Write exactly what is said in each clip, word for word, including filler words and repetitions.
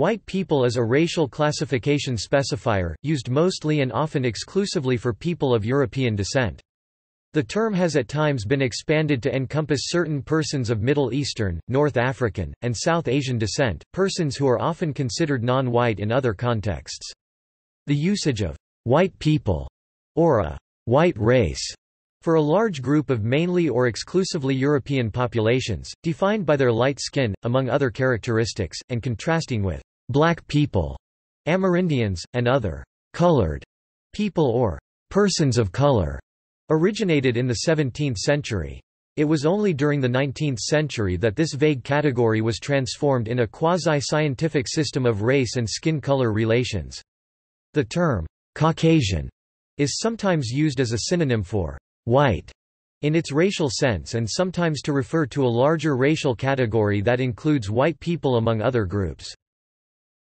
White people is a racial classification specifier, used mostly and often exclusively for people of European descent. The term has at times been expanded to encompass certain persons of Middle Eastern, North African, and South Asian descent, persons who are often considered non-white in other contexts. The usage of white people or a white race for a large group of mainly or exclusively European populations, defined by their light skin, among other characteristics, and contrasting with black people, Amerindians, and other colored people or persons of color, originated in the seventeenth century. It was only during the nineteenth century that this vague category was transformed in a quasi-scientific system of race and skin color relations. The term, Caucasian, is sometimes used as a synonym for white in its racial sense and sometimes to refer to a larger racial category that includes white people among other groups.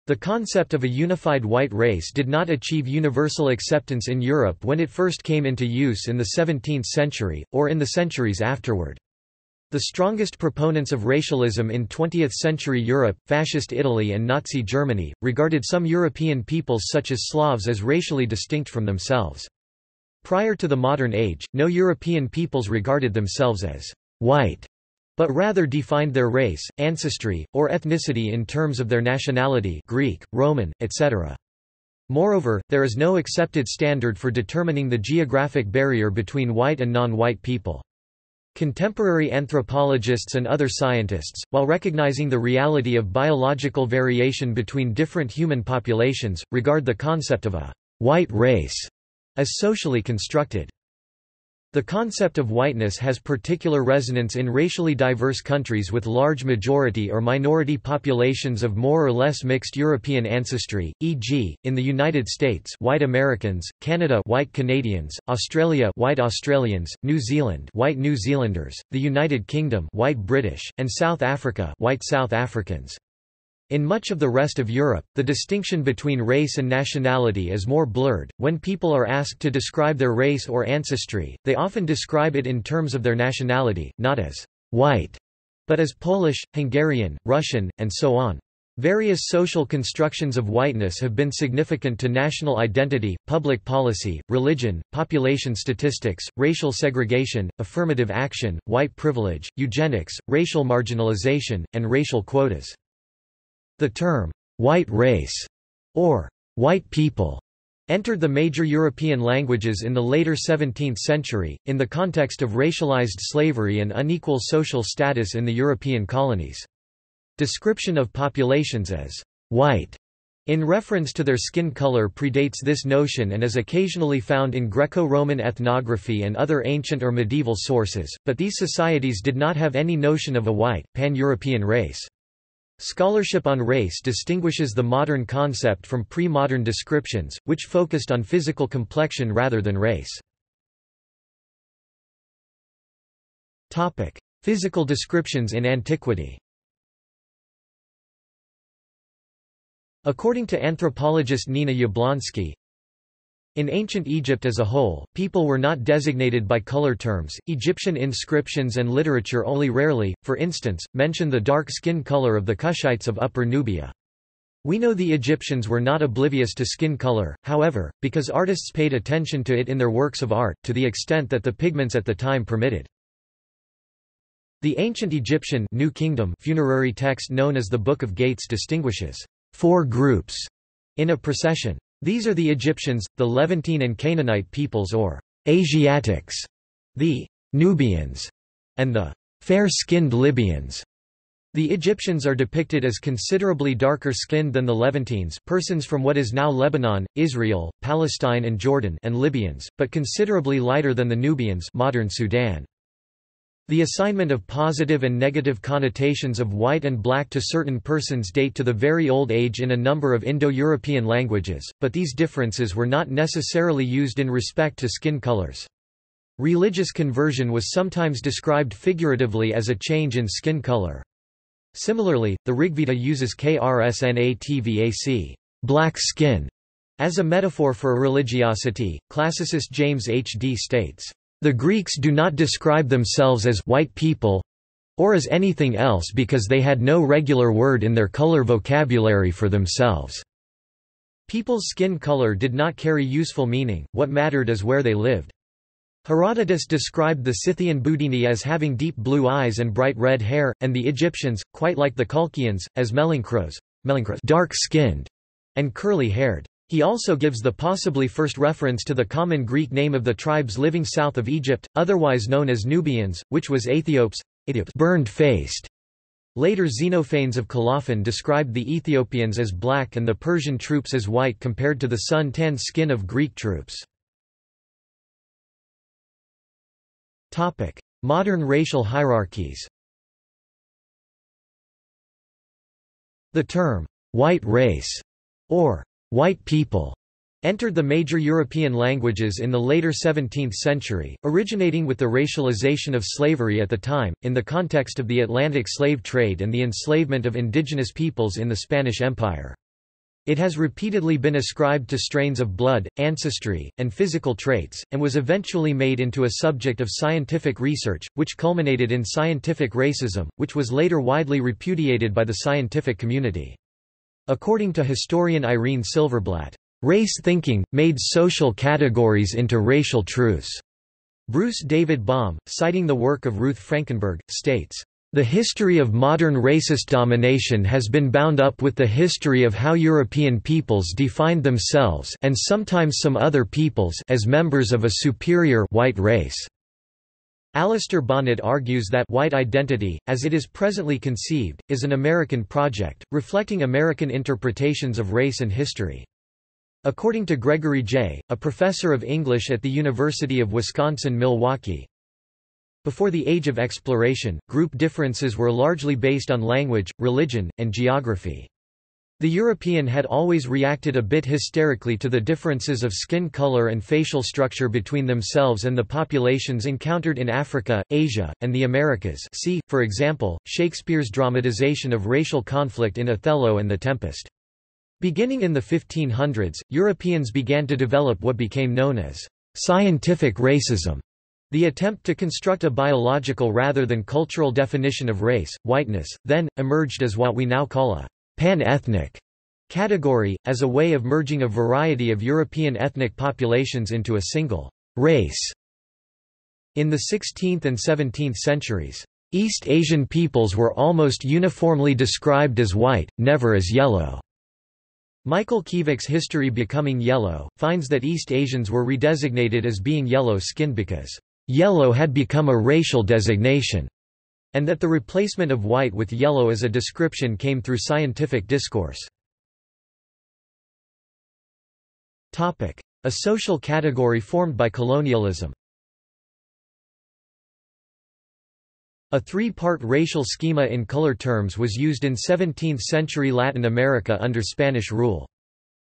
The concept of a unified white race did not achieve universal acceptance in Europe when it first came into use in the seventeenth century, or in the centuries afterward. The strongest proponents of racialism in twentieth-century Europe, Fascist Italy and Nazi Germany, regarded some European peoples such as Slavs as racially distinct from themselves. Prior to the modern age, no European peoples regarded themselves as white, but rather defined their race, ancestry, or ethnicity in terms of their nationality, Greek, Roman, et cetera. Moreover, there is no accepted standard for determining the geographic barrier between white and non-white people. Contemporary anthropologists and other scientists, while recognizing the reality of biological variation between different human populations, regard the concept of a white race as socially constructed. The concept of whiteness has particular resonance in racially diverse countries with large majority or minority populations of more or less mixed European ancestry, for example, in the United States white Americans, Canada white Canadians, Australia white Australians, New Zealand white New Zealanders, the United Kingdom white British, and South Africa white South Africans. In much of the rest of Europe, the distinction between race and nationality is more blurred. When people are asked to describe their race or ancestry, they often describe it in terms of their nationality, not as white, but as Polish, Hungarian, Russian, and so on. Various social constructions of whiteness have been significant to national identity, public policy, religion, population statistics, racial segregation, affirmative action, white privilege, eugenics, racial marginalization, and racial quotas. The term, white race, or white people, entered the major European languages in the later seventeenth century, in the context of racialized slavery and unequal social status in the European colonies. Description of populations as white in reference to their skin color predates this notion and is occasionally found in Greco-Roman ethnography and other ancient or medieval sources, but these societies did not have any notion of a white, pan-European race. Scholarship on race distinguishes the modern concept from pre-modern descriptions, which focused on physical complexion rather than race. Topic: Physical descriptions in antiquity. According to anthropologist Nina Yablonsky, in ancient Egypt as a whole, people were not designated by color terms. Egyptian inscriptions and literature only rarely, for instance, mention the dark skin color of the Kushites of Upper Nubia. We know the Egyptians were not oblivious to skin color, however, because artists paid attention to it in their works of art, to the extent that the pigments at the time permitted. The ancient Egyptian New Kingdom funerary text known as the Book of Gates distinguishes four groups in a procession. These are the Egyptians, the Levantine and Canaanite peoples or Asiatics, the Nubians, and the fair-skinned Libyans. The Egyptians are depicted as considerably darker skinned than the Levantines, persons from what is now Lebanon, Israel, Palestine and Jordan, and Libyans, but considerably lighter than the Nubians, modern Sudan. The assignment of positive and negative connotations of white and black to certain persons date to the very old age in a number of Indo-European languages, but these differences were not necessarily used in respect to skin colors. Religious conversion was sometimes described figuratively as a change in skin color. Similarly, the Rigveda uses KRSNATVAC, black skin, as a metaphor for religiosity. Classicist James H D states, "The Greeks do not describe themselves as white people or as anything else because they had no regular word in their color vocabulary for themselves. People's skin color did not carry useful meaning, what mattered is where they lived. Herodotus described the Scythian Budini as having deep blue eyes and bright red hair, and the Egyptians, quite like the Colchians, as melanchros, dark-skinned, and curly-haired. He also gives the possibly first reference to the common Greek name of the tribes living south of Egypt, otherwise known as Nubians, which was Aethiopes, burned-faced. Later Xenophanes of Colophon described the Ethiopians as black and the Persian troops as white compared to the sun-tanned skin of Greek troops. Modern racial hierarchies. The term, "white race" or "white people" entered the major European languages in the later seventeenth century, originating with the racialization of slavery at the time, in the context of the Atlantic slave trade and the enslavement of indigenous peoples in the Spanish Empire. It has repeatedly been ascribed to strains of blood, ancestry, and physical traits, and was eventually made into a subject of scientific research, which culminated in scientific racism, which was later widely repudiated by the scientific community. According to historian Irene Silverblatt, "Race thinking made social categories into racial truths." Bruce David Baum, citing the work of Ruth Frankenberg, states, "The history of modern racist domination has been bound up with the history of how European peoples defined themselves and sometimes some other peoples as members of a superior white race." Alistair Bonnett argues that white identity, as it is presently conceived, is an American project, reflecting American interpretations of race and history. According to Gregory J., a professor of English at the University of Wisconsin-Milwaukee, before the age of exploration, group differences were largely based on language, religion, and geography. The European had always reacted a bit hysterically to the differences of skin color and facial structure between themselves and the populations encountered in Africa, Asia, and the Americas. See, for example, Shakespeare's dramatization of racial conflict in Othello and the Tempest. Beginning in the fifteen hundreds, Europeans began to develop what became known as scientific racism. The attempt to construct a biological rather than cultural definition of race, whiteness, then, emerged as what we now call a pan-ethnic category, as a way of merging a variety of European ethnic populations into a single race. In the sixteenth and seventeenth centuries, East Asian peoples were almost uniformly described as white, never as yellow. Michael Kivick's History Becoming Yellow finds that East Asians were redesignated as being yellow-skinned because yellow had become a racial designation, and that the replacement of white with yellow as a description came through scientific discourse. Topic: A social category formed by colonialism. A three-part racial schema in color terms was used in seventeenth century Latin America under Spanish rule.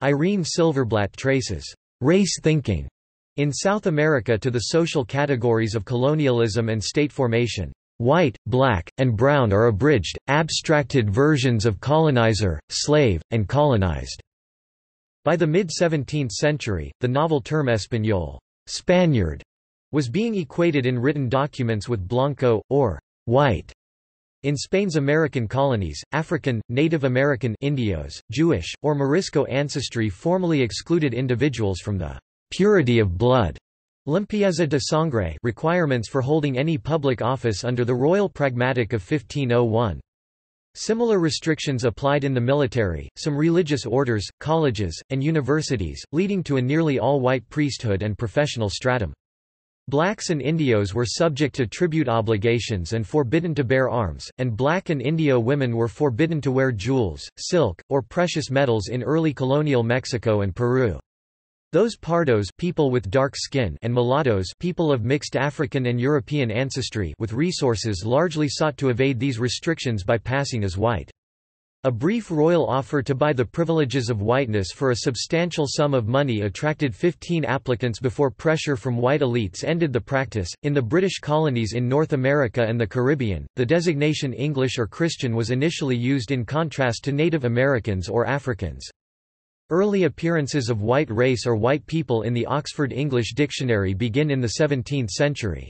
Irene Silverblatt traces race thinking in South America to the social categories of colonialism and state formation. White, black, and brown are abridged, abstracted versions of colonizer, slave, and colonized. By the mid seventeenth century, the novel term Español, Spaniard, was being equated in written documents with blanco, or white. In Spain's American colonies, African, Native American, Indios, Jewish, or Morisco ancestry formally excluded individuals from the purity of blood limpieza de sangre requirements for holding any public office under the Royal Pragmatic of fifteen oh one. Similar restrictions applied in the military, some religious orders, colleges, and universities, leading to a nearly all-white priesthood and professional stratum. Blacks and Indios were subject to tribute obligations and forbidden to bear arms, and black and Indio women were forbidden to wear jewels, silk, or precious metals in early colonial Mexico and Peru. Those pardos people with dark skin and mulattoes people of mixed African and European ancestry with resources largely sought to evade these restrictions by passing as white. A brief royal offer to buy the privileges of whiteness for a substantial sum of money attracted fifteen applicants before pressure from white elites ended the practice. In the British colonies in North America and the Caribbean, the designation English or Christian was initially used in contrast to Native Americans or Africans. Early appearances of white race or white people in the Oxford English Dictionary begin in the seventeenth century.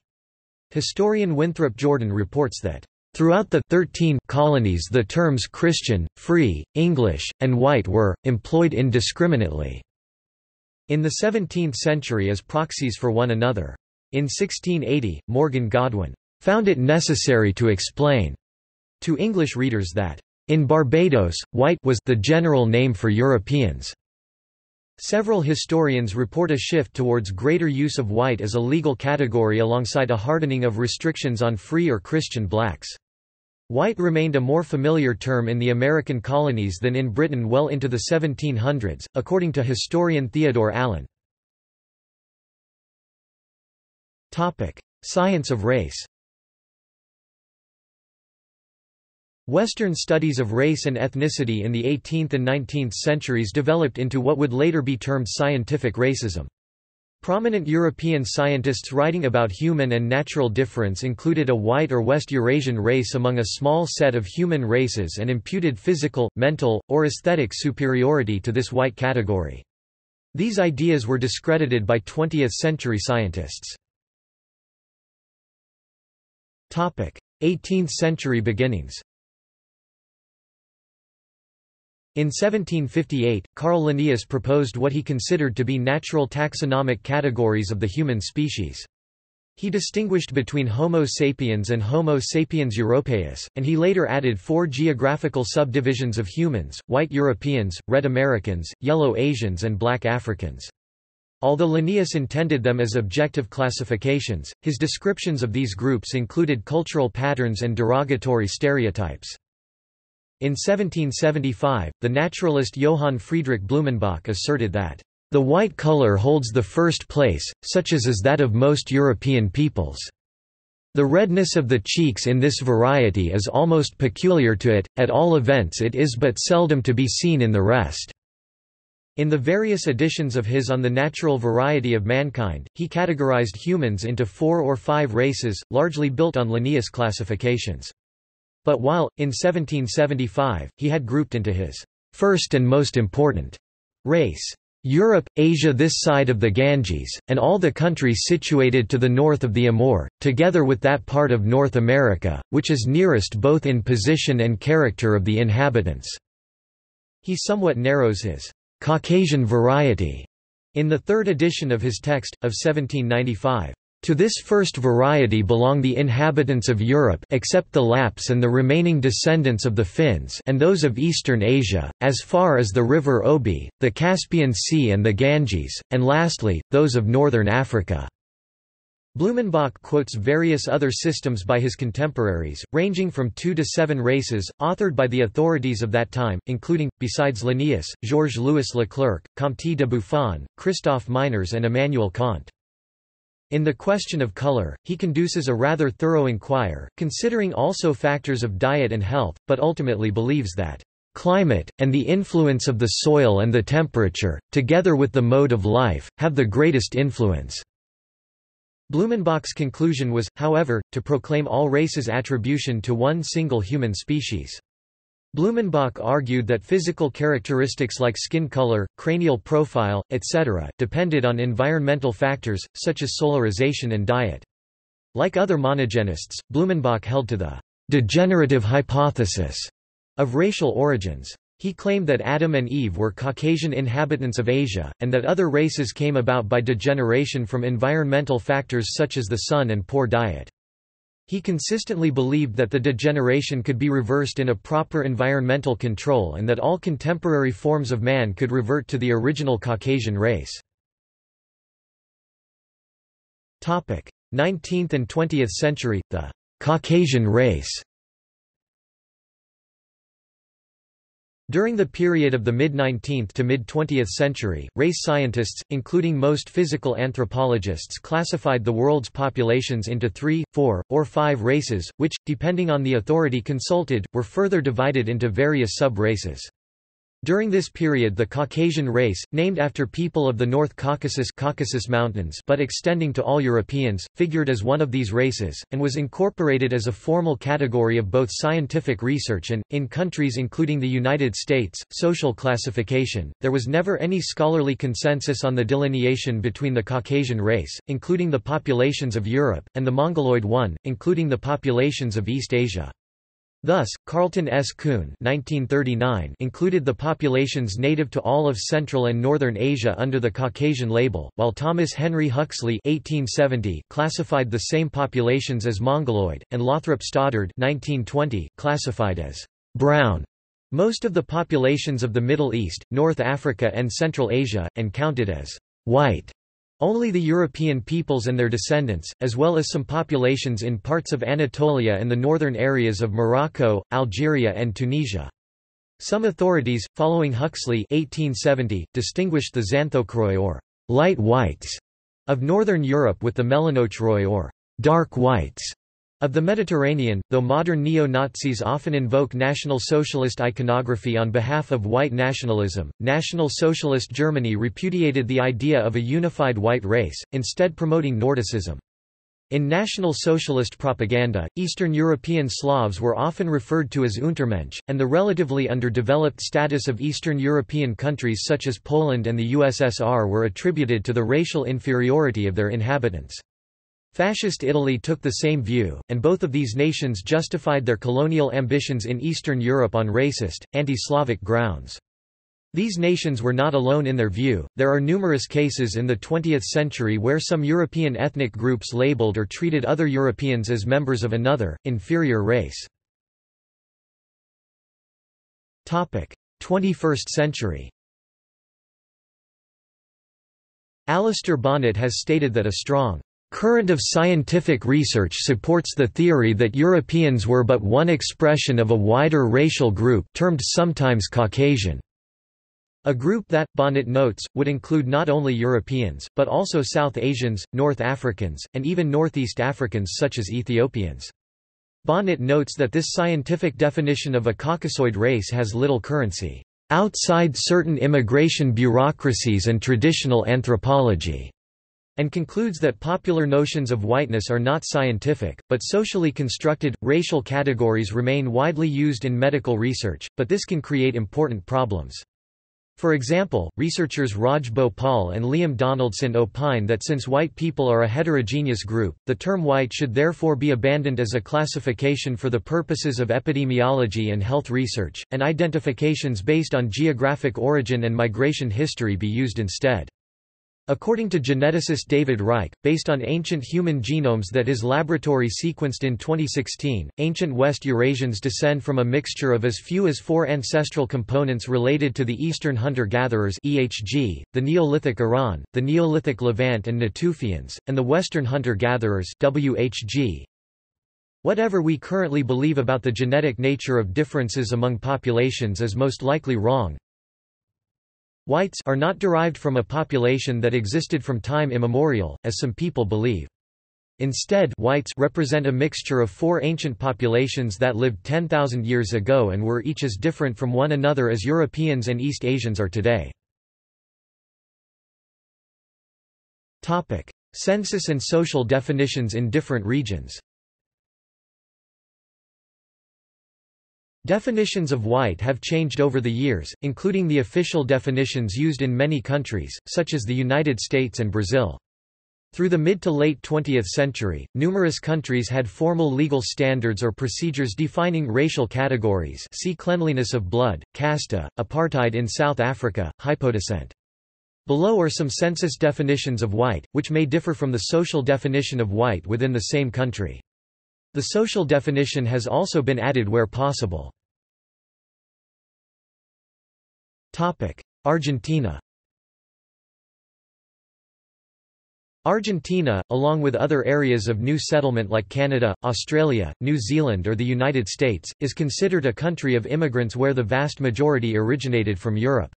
Historian Winthrop Jordan reports that, Throughout the thirteen colonies the terms Christian, free, English, and white were employed indiscriminately in the seventeenth century as proxies for one another. In sixteen eighty, Morgan Godwin found it necessary to explain to English readers that in Barbados, white was the general name for Europeans. Several historians report a shift towards greater use of white as a legal category alongside a hardening of restrictions on free or Christian blacks. White remained a more familiar term in the American colonies than in Britain well into the seventeen hundreds, according to historian Theodore Allen. Science of race. Western studies of race and ethnicity in the eighteenth and nineteenth centuries developed into what would later be termed scientific racism. Prominent European scientists writing about human and natural difference included a white or West Eurasian race among a small set of human races and imputed physical, mental, or aesthetic superiority to this white category. These ideas were discredited by twentieth century scientists. eighteenth century beginnings. In seventeen fifty-eight, Carl Linnaeus proposed what he considered to be natural taxonomic categories of the human species. He distinguished between Homo sapiens and Homo sapiens europaeus, and he later added four geographical subdivisions of humans: white Europeans, red Americans, yellow Asians and black Africans. Although Linnaeus intended them as objective classifications, his descriptions of these groups included cultural patterns and derogatory stereotypes. In seventeen seventy-five, the naturalist Johann Friedrich Blumenbach asserted that, "...the white color holds the first place, such as is that of most European peoples. The redness of the cheeks in this variety is almost peculiar to it, at all events it is but seldom to be seen in the rest." In the various editions of his On the Natural Variety of Mankind, he categorized humans into four or five races, largely built on Linnaeus classifications. But while, in seventeen seventy-five, he had grouped into his first and most important race, Europe, Asia this side of the Ganges, and all the country situated to the north of the Amur, together with that part of North America, which is nearest both in position and character of the inhabitants. He somewhat narrows his Caucasian variety in the third edition of his text, of seventeen ninety-five. To this first variety belong the inhabitants of Europe except the Lapps and the remaining descendants of the Finns and those of Eastern Asia, as far as the river Obi, the Caspian Sea and the Ganges, and lastly, those of northern Africa." Blumenbach quotes various other systems by his contemporaries, ranging from two to seven races, authored by the authorities of that time, including, besides Linnaeus, Georges-Louis Leclerc, Comte de Buffon, Christophe Meiners and Immanuel Kant. In The Question of Color, he conduces a rather thorough inquiry, considering also factors of diet and health, but ultimately believes that climate, and the influence of the soil and the temperature, together with the mode of life, have the greatest influence. Blumenbach's conclusion was, however, to proclaim all races' attribution to one single human species. Blumenbach argued that physical characteristics like skin color, cranial profile, et cetera, depended on environmental factors, such as solarization and diet. Like other monogenists, Blumenbach held to the degenerative hypothesis of racial origins. He claimed that Adam and Eve were Caucasian inhabitants of Asia, and that other races came about by degeneration from environmental factors such as the sun and poor diet. He consistently believed that the degeneration could be reversed in a proper environmental control and that all contemporary forms of man could revert to the original Caucasian race. nineteenth and twentieth century – the Caucasian race. During the period of the mid-nineteenth to mid-twentieth century, race scientists, including most physical anthropologists, classified the world's populations into three, four, or five races, which, depending on the authority consulted, were further divided into various sub-races. During this period the Caucasian race, named after people of the North Caucasus, Caucasus Mountains but extending to all Europeans, figured as one of these races, and was incorporated as a formal category of both scientific research and, in countries including the United States, social classification. There was never any scholarly consensus on the delineation between the Caucasian race, including the populations of Europe, and the Mongoloid one, including the populations of East Asia. Thus, Carlton S. Kuhn nineteen thirty-nine included the populations native to all of Central and Northern Asia under the Caucasian label, while Thomas Henry Huxley eighteen seventy classified the same populations as Mongoloid, and Lothrop Stoddard nineteen twenty classified as «brown» most of the populations of the Middle East, North Africa and Central Asia, and counted as «white» only the European peoples and their descendants, as well as some populations in parts of Anatolia and the northern areas of Morocco, Algeria and Tunisia. Some authorities, following Huxley eighteen seventy, distinguished the xanthocroi or light whites of northern Europe with the melanochoroi or dark whites of the Mediterranean, though modern neo-Nazis often invoke National Socialist iconography on behalf of white nationalism, National Socialist Germany repudiated the idea of a unified white race, instead promoting Nordicism. In National Socialist propaganda, Eastern European Slavs were often referred to as Untermensch, and the relatively underdeveloped status of Eastern European countries such as Poland and the U S S R were attributed to the racial inferiority of their inhabitants. Fascist Italy took the same view, and both of these nations justified their colonial ambitions in Eastern Europe on racist, anti-Slavic grounds. These nations were not alone in their view. There are numerous cases in the twentieth century where some European ethnic groups labeled or treated other Europeans as members of another, inferior race. Topic: twenty-first century. Alistair Bonnet has stated that a strong current of scientific research supports the theory that Europeans were but one expression of a wider racial group termed sometimes Caucasian. A group that, Bonnet notes, would include not only Europeans, but also South Asians, North Africans, and even Northeast Africans such as Ethiopians. Bonnet notes that this scientific definition of a Caucasoid race has little currency outside certain immigration bureaucracies and traditional anthropology, and concludes that popular notions of whiteness are not scientific, but socially constructed. Racial categories remain widely used in medical research, but this can create important problems. For example, researchers Raj Bhopal and Liam Donaldson opine that since white people are a heterogeneous group, the term white should therefore be abandoned as a classification for the purposes of epidemiology and health research, and identifications based on geographic origin and migration history be used instead. According to geneticist David Reich, based on ancient human genomes that his laboratory sequenced in twenty sixteen, ancient West Eurasians descend from a mixture of as few as four ancestral components related to the Eastern hunter-gatherers (E H G), the Neolithic Iran, the Neolithic Levant and Natufians, and the Western hunter-gatherers (W H G). Whatever we currently believe about the genetic nature of differences among populations is most likely wrong. Whites are not derived from a population that existed from time immemorial, as some people believe. Instead, whites represent a mixture of four ancient populations that lived ten thousand years ago and were each as different from one another as Europeans and East Asians are today. Topic: census and social definitions in different regions. Definitions of white have changed over the years, including the official definitions used in many countries, such as the United States and Brazil. Through the mid to late twentieth century, numerous countries had formal legal standards or procedures defining racial categories. See cleanliness of blood, casta, apartheid in South Africa, hypodescent. Below are some census definitions of white, which may differ from the social definition of white within the same country. The social definition has also been added where possible. Topic: Argentina. Argentina, along with other areas of new settlement like Canada, Australia, New Zealand or the United States, is considered a country of immigrants where the vast majority originated from Europe.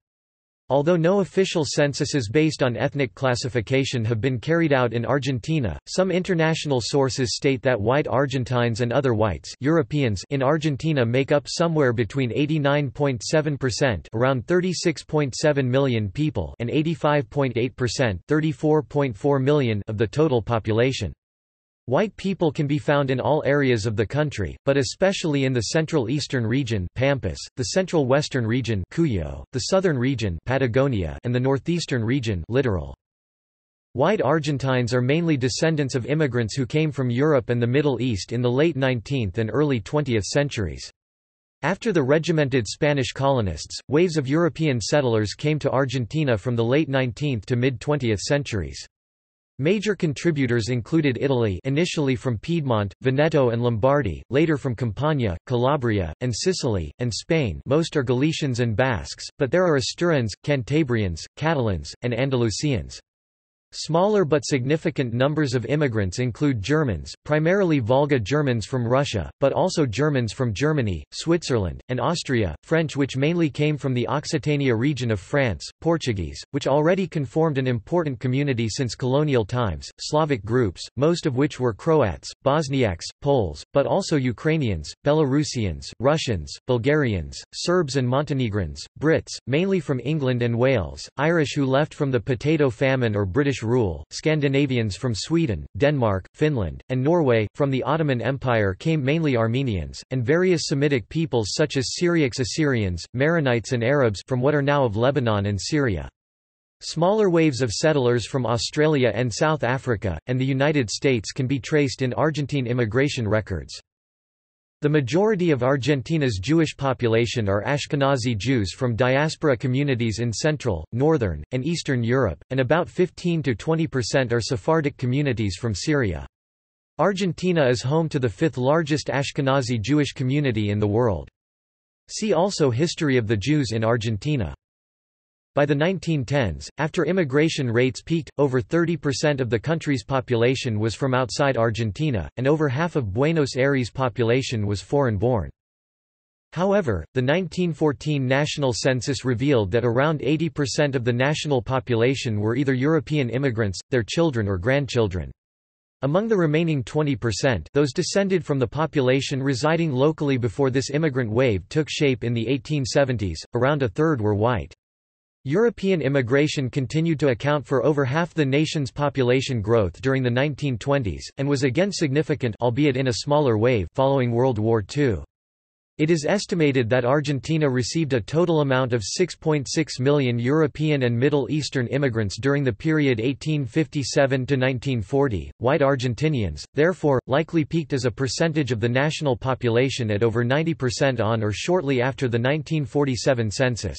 Although no official censuses based on ethnic classification have been carried out in Argentina, some international sources state that white Argentines and other whites Europeans in Argentina make up somewhere between eighty-nine point seven percent, around thirty-six point seven million people, and eighty-five point eight percent, thirty-four point four million of the total population. White people can be found in all areas of the country, but especially in the central eastern region Pampas, the central western region Cuyo, the southern region Patagonia, and the northeastern region Litoral. White Argentines are mainly descendants of immigrants who came from Europe and the Middle East in the late nineteenth and early twentieth centuries. After the regimented Spanish colonists, waves of European settlers came to Argentina from the late nineteenth to mid-twentieth centuries. Major contributors included Italy, initially from Piedmont, Veneto and Lombardy, later from Campania, Calabria, and Sicily, and Spain. Most are Galicians and Basques, but there are Asturians, Cantabrians, Catalans, and Andalusians. Smaller but significant numbers of immigrants include Germans, primarily Volga Germans from Russia, but also Germans from Germany, Switzerland, and Austria, French which mainly came from the Occitania region of France, Portuguese, which already conformed an important community since colonial times, Slavic groups, most of which were Croats, Bosniaks, Poles, but also Ukrainians, Belarusians, Russians, Bulgarians, Serbs and Montenegrins, Brits, mainly from England and Wales, Irish who left from the potato famine or British rule, Scandinavians from Sweden, Denmark, Finland, and Norway. From the Ottoman Empire came mainly Armenians, and various Semitic peoples such as Syriacs, Assyrians, Maronites and Arabs from what are now of Lebanon and Syria. Smaller waves of settlers from Australia and South Africa, and the United States can be traced in Argentine immigration records. The majority of Argentina's Jewish population are Ashkenazi Jews from diaspora communities in Central, Northern, and Eastern Europe, and about fifteen to twenty percent are Sephardic communities from Syria. Argentina is home to the fifth largest Ashkenazi Jewish community in the world. See also History of the Jews in Argentina. By the nineteen tens, after immigration rates peaked, over thirty percent of the country's population was from outside Argentina, and over half of Buenos Aires' population was foreign-born. However, the nineteen fourteen national census revealed that around eighty percent of the national population were either European immigrants, their children or grandchildren. Among the remaining twenty percent, those descended from the population residing locally before this immigrant wave took shape in the eighteen seventies, around a third were white. European immigration continued to account for over half the nation's population growth during the nineteen twenties, and was again significant, albeit in a smaller wave, following World War Two. It is estimated that Argentina received a total amount of six point six million European and Middle Eastern immigrants during the period eighteen fifty-seven to nineteen forty. White Argentinians, therefore, likely peaked as a percentage of the national population at over ninety percent on or shortly after the nineteen forty-seven census.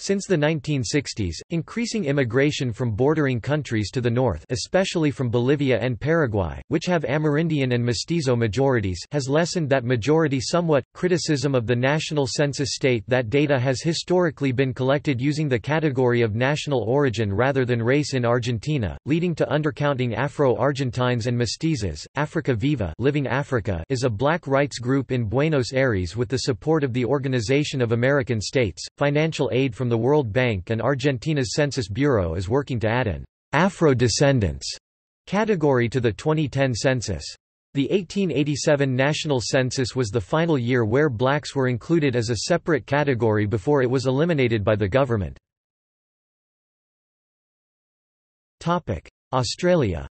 Since the nineteen sixties, increasing immigration from bordering countries to the north, especially from Bolivia and Paraguay, which have Amerindian and Mestizo majorities, has lessened that majority somewhat. Criticism of the national census state that data has historically been collected using the category of national origin rather than race in Argentina, leading to undercounting Afro-Argentines and mestizos. Africa Viva Living Africa is a black rights group in Buenos Aires with the support of the Organization of American States. Financial aid from From the World Bank and Argentina's Census Bureau is working to add an Afro-descendants category to the twenty ten census. The eighteen eighty-seven national census was the final year where blacks were included as a separate category before it was eliminated by the government. Australia.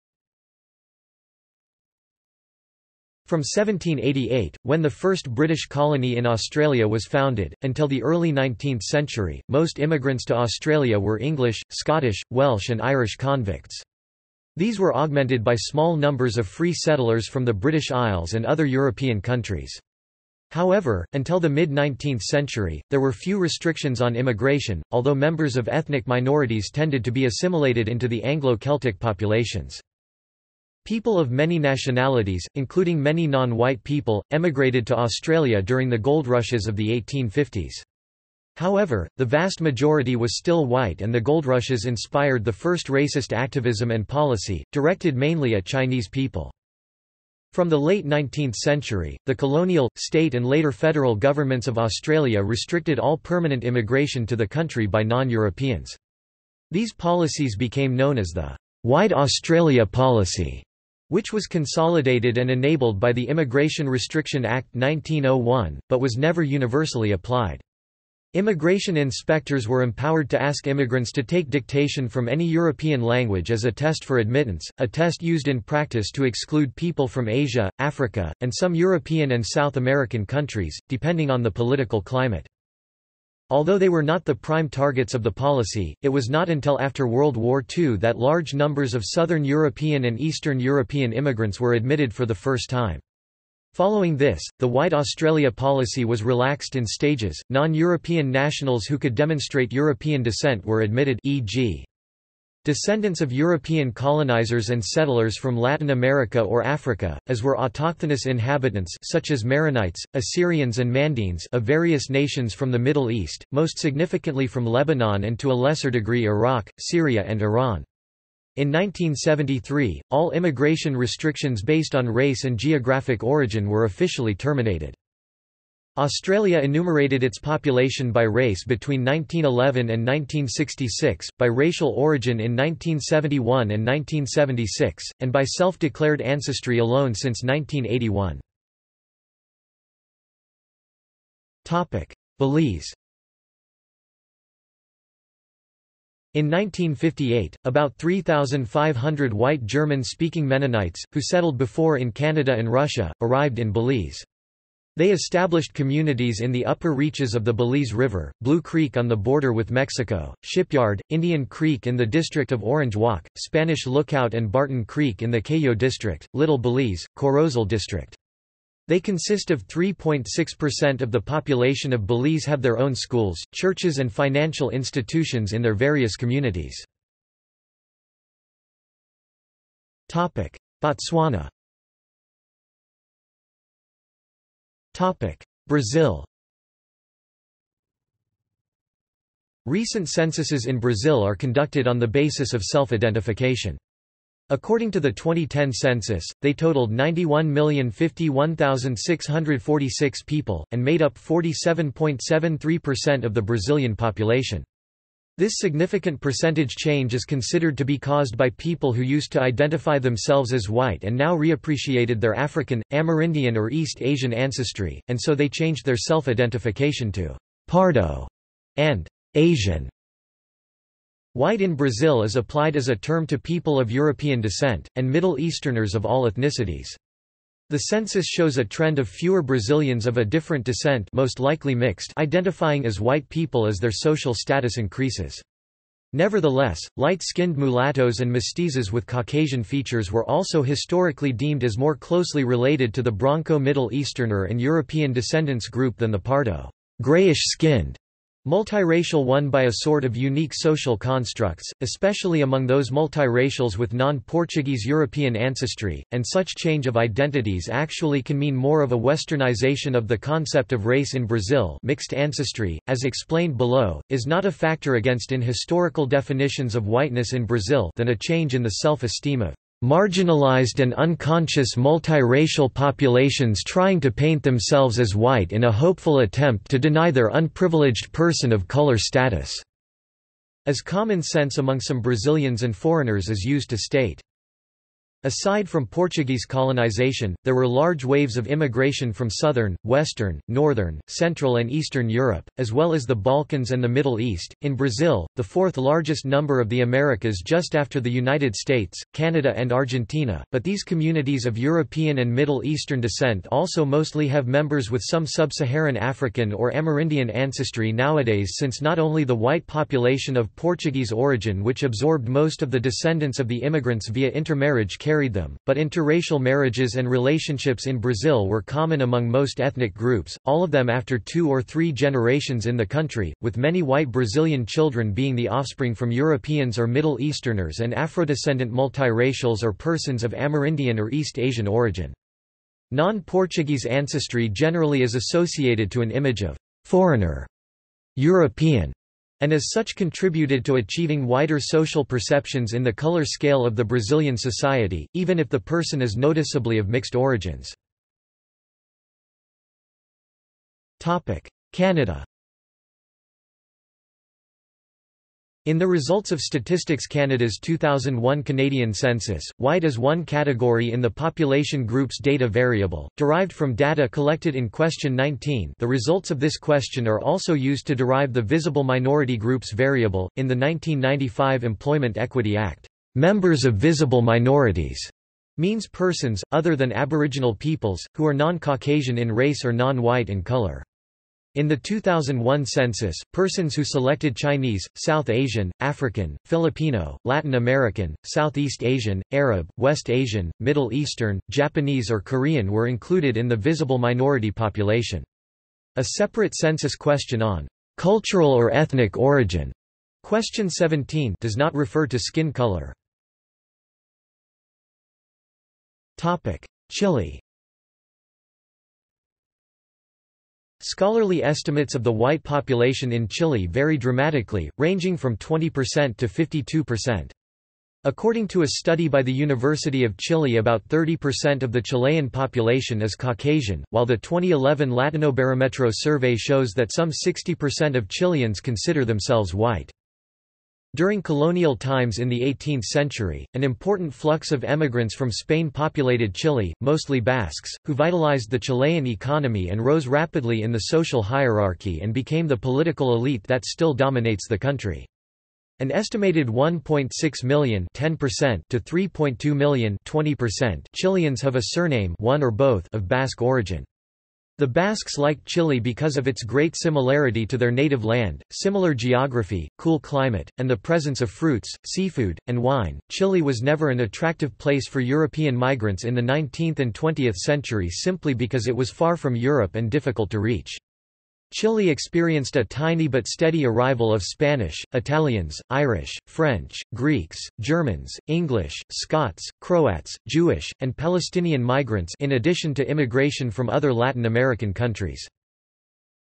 From seventeen eighty-eight, when the first British colony in Australia was founded, until the early nineteenth century, most immigrants to Australia were English, Scottish, Welsh and Irish convicts. These were augmented by small numbers of free settlers from the British Isles and other European countries. However, until the mid-nineteenth century, there were few restrictions on immigration, although members of ethnic minorities tended to be assimilated into the Anglo-Celtic populations. People of many nationalities, including many non-white people, emigrated to Australia during the gold rushes of the eighteen fifties. However, the vast majority was still white and the gold rushes inspired the first racist activism and policy, directed mainly at Chinese people. From the late nineteenth century, the colonial, state and later federal governments of Australia restricted all permanent immigration to the country by non-Europeans. These policies became known as the White Australia Policy, which was consolidated and enabled by the Immigration Restriction Act nineteen oh one, but was never universally applied. Immigration inspectors were empowered to ask immigrants to take dictation from any European language as a test for admittance, a test used in practice to exclude people from Asia, Africa, and some European and South American countries, depending on the political climate. Although they were not the prime targets of the policy, it was not until after World War Two that large numbers of Southern European and Eastern European immigrants were admitted for the first time. Following this, the White Australia policy was relaxed in stages. Non-European nationals who could demonstrate European descent were admitted, for example descendants of European colonizers and settlers from Latin America or Africa, as were autochthonous inhabitants such as Maronites, Assyrians and Mandeans of various nations from the Middle East, most significantly from Lebanon and to a lesser degree Iraq, Syria and Iran. In nineteen seventy-three, all immigration restrictions based on race and geographic origin were officially terminated. Australia enumerated its population by race between nineteen eleven and nineteen sixty-six, by racial origin in nineteen seventy-one and nineteen seventy-six, and by self-declared ancestry alone since nineteen eighty-one. Belize. In nineteen fifty-eight, about three thousand five hundred white German-speaking Mennonites, who settled before in Canada and Russia, arrived in Belize. They established communities in the upper reaches of the Belize River, Blue Creek on the border with Mexico, Shipyard, Indian Creek in the district of Orange Walk, Spanish Lookout and Barton Creek in the Cayo district, Little Belize, Corozal district. They consist of three point six percent of the population of Belize have their own schools, churches and financial institutions in their various communities. Botswana. Brazil. Recent censuses in Brazil are conducted on the basis of self-identification. According to the twenty ten census, they totaled ninety-one million fifty-one thousand six hundred forty-six people, and made up forty-seven point seven three percent of the Brazilian population. This significant percentage change is considered to be caused by people who used to identify themselves as white and now reappreciated their African, Amerindian or East Asian ancestry, and so they changed their self-identification to «pardo» and «Asian». White in Brazil is applied as a term to people of European descent, and Middle Easterners of all ethnicities. The census shows a trend of fewer Brazilians of a different descent, most likely mixed, identifying as white people as their social status increases. Nevertheless, light-skinned mulattoes and mestizos with Caucasian features were also historically deemed as more closely related to the Bronco Middle Easterner and European descendants group than the Pardo, grayish-skinned, multiracial one by a sort of unique social constructs, especially among those multiracials with non-Portuguese European ancestry, and such change of identities actually can mean more of a westernization of the concept of race in Brazil. Mixed ancestry, as explained below, is not a factor against in historical definitions of whiteness in Brazil than a change in the self-esteem of marginalized and unconscious multiracial populations trying to paint themselves as white in a hopeful attempt to deny their unprivileged person of color status, as common sense among some Brazilians and foreigners is used to state. Aside from Portuguese colonization, there were large waves of immigration from southern, western, northern, central and eastern Europe, as well as the Balkans and the Middle East. In Brazil, the fourth largest number of the Americas just after the United States, Canada and Argentina, but these communities of European and Middle Eastern descent also mostly have members with some sub-Saharan African or Amerindian ancestry nowadays, since not only the white population of Portuguese origin which absorbed most of the descendants of the immigrants via intermarriage carried them, but interracial marriages and relationships in Brazil were common among most ethnic groups, all of them after two or three generations in the country, with many white Brazilian children being the offspring from Europeans or Middle Easterners and Afrodescendant multiracials or persons of Amerindian or East Asian origin. Non-Portuguese ancestry generally is associated to an image of foreigner, European, and as such contributed to achieving wider social perceptions in the color scale of the Brazilian society, even if the person is noticeably of mixed origins. Canada. In the results of Statistics Canada's two thousand one Canadian census, white is one category in the population group's data variable, derived from data collected in question nineteen. The results of this question are also used to derive the visible minority groups variable. In the nineteen ninety-five Employment Equity Act, members of visible minorities means persons, other than Aboriginal peoples, who are non-Caucasian in race or non-white in colour. In the two thousand one census, persons who selected Chinese, South Asian, African, Filipino, Latin American, Southeast Asian, Arab, West Asian, Middle Eastern, Japanese or Korean were included in the visible minority population. A separate census question on cultural or ethnic origin, question seventeen, does not refer to skin color. Topic: Chile. Scholarly estimates of the white population in Chile vary dramatically, ranging from twenty percent to fifty-two percent. According to a study by the University of Chile, about thirty percent of the Chilean population is Caucasian, while the twenty eleven Latinobarometro survey shows that some sixty percent of Chileans consider themselves white. During colonial times in the eighteenth century, an important flux of emigrants from Spain populated Chile, mostly Basques, who vitalized the Chilean economy and rose rapidly in the social hierarchy and became the political elite that still dominates the country. An estimated one point six million (ten percent) to three point two million (twenty percent) Chileans have a surname, one or both, of Basque origin. The Basques like Chile because of its great similarity to their native land, similar geography, cool climate, and the presence of fruits, seafood, and wine. Chile was never an attractive place for European migrants in the nineteenth and twentieth century simply because it was far from Europe and difficult to reach. Chile experienced a tiny but steady arrival of Spanish, Italians, Irish, French, Greeks, Germans, English, Scots, Croats, Jewish, and Palestinian migrants in addition to immigration from other Latin American countries.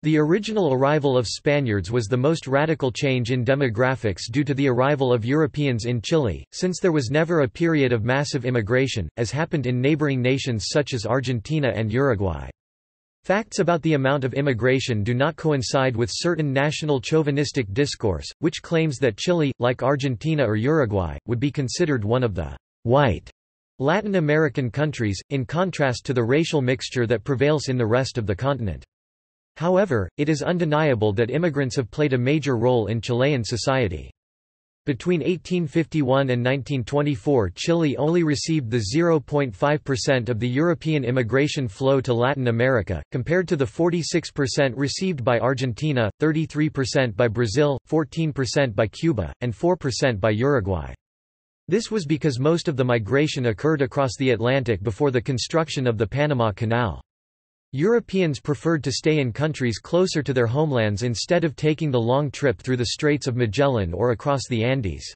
The original arrival of Spaniards was the most radical change in demographics due to the arrival of Europeans in Chile, since there was never a period of massive immigration, as happened in neighboring nations such as Argentina and Uruguay. Facts about the amount of immigration do not coincide with certain national chauvinistic discourse, which claims that Chile, like Argentina or Uruguay, would be considered one of the white Latin American countries, in contrast to the racial mixture that prevails in the rest of the continent. However, it is undeniable that immigrants have played a major role in Chilean society. Between eighteen fifty-one and nineteen twenty-four, Chile only received the zero point five percent of the European immigration flow to Latin America, compared to the forty-six percent received by Argentina, thirty-three percent by Brazil, fourteen percent by Cuba, and four percent by Uruguay. This was because most of the migration occurred across the Atlantic before the construction of the Panama Canal. Europeans preferred to stay in countries closer to their homelands instead of taking the long trip through the Straits of Magellan or across the Andes.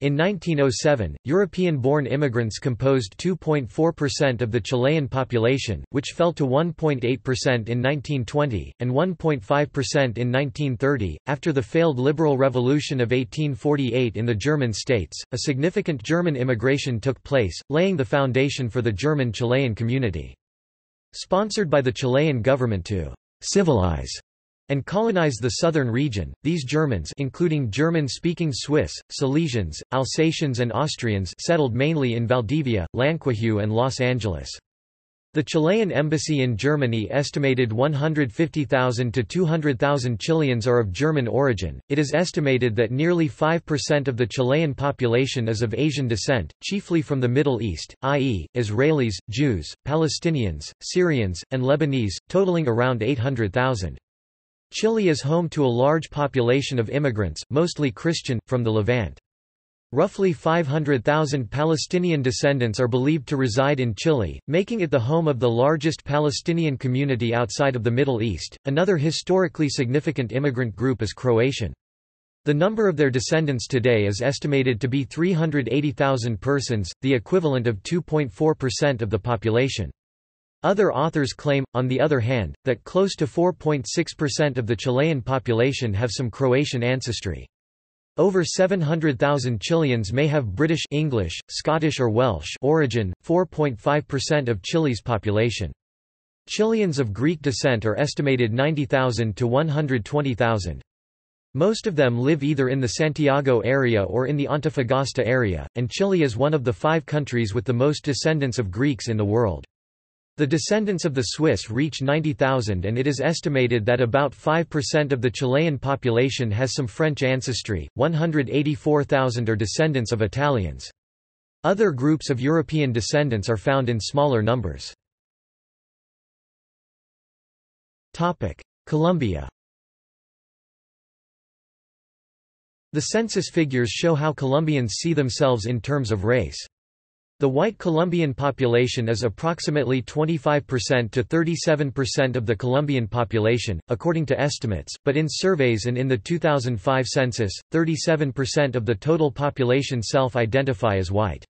In nineteen oh seven, European-born immigrants composed two point four percent of the Chilean population, which fell to one point eight percent in nineteen twenty, and one point five percent in nineteen thirty. After the failed liberal revolution of eighteen forty-eight in the German states, a significant German immigration took place, laying the foundation for the German-Chilean community. Sponsored by the Chilean government to «civilize» and colonize the southern region, these Germans, including German-speaking Swiss, Silesians, Alsatians and Austrians, settled mainly in Valdivia, Lanquihue and Los Angeles. The Chilean embassy in Germany estimated one hundred fifty thousand to two hundred thousand Chileans are of German origin. It is estimated that nearly five percent of the Chilean population is of Asian descent, chiefly from the Middle East, that is, Israelis, Jews, Palestinians, Syrians, and Lebanese, totaling around eight hundred thousand. Chile is home to a large population of immigrants, mostly Christian, from the Levant. Roughly five hundred thousand Palestinian descendants are believed to reside in Chile, making it the home of the largest Palestinian community outside of the Middle East. Another historically significant immigrant group is Croatian. The number of their descendants today is estimated to be three hundred eighty thousand persons, the equivalent of two point four percent of the population. Other authors claim, on the other hand, that close to four point six percent of the Chilean population have some Croatian ancestry. Over seven hundred thousand Chileans may have British, English, Scottish or Welsh origin, four point five percent of Chile's population. Chileans of Greek descent are estimated ninety thousand to one hundred twenty thousand. Most of them live either in the Santiago area or in the Antofagasta area, and Chile is one of the five countries with the most descendants of Greeks in the world. The descendants of the Swiss reach ninety thousand, and it is estimated that about five percent of the Chilean population has some French ancestry, one hundred eighty-four thousand are descendants of Italians. Other groups of European descendants are found in smaller numbers. Colombia. The census figures show how Colombians see themselves in terms of race. The white Colombian population is approximately twenty-five percent to thirty-seven percent of the Colombian population, according to estimates, but in surveys and in the two thousand five census, thirty-seven percent of the total population self-identify as white.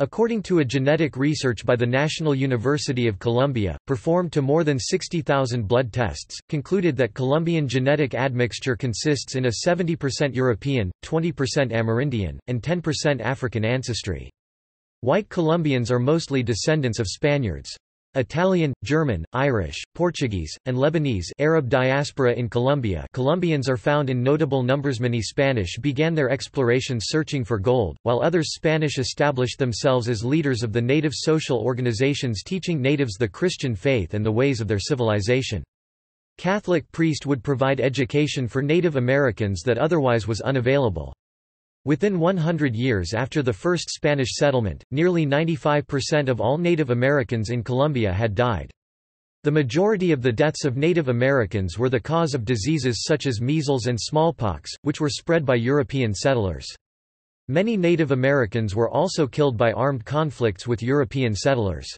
According to a genetic research by the National University of Colombia, performed to more than sixty thousand blood tests, concluded that Colombian genetic admixture consists in a seventy percent European, twenty percent Amerindian, and ten percent African ancestry. White Colombians are mostly descendants of Spaniards. Italian, German, Irish, Portuguese, and Lebanese Arab diaspora in Colombia. Colombians are found in notable numbers. Many Spanish began their explorations searching for gold, while others Spanish established themselves as leaders of the native social organizations teaching natives the Christian faith and the ways of their civilization. Catholic priests would provide education for Native Americans that otherwise was unavailable. Within one hundred years after the first Spanish settlement, nearly ninety-five percent of all Native Americans in Colombia had died. The majority of the deaths of Native Americans were the cause of diseases such as measles and smallpox, which were spread by European settlers. Many Native Americans were also killed by armed conflicts with European settlers.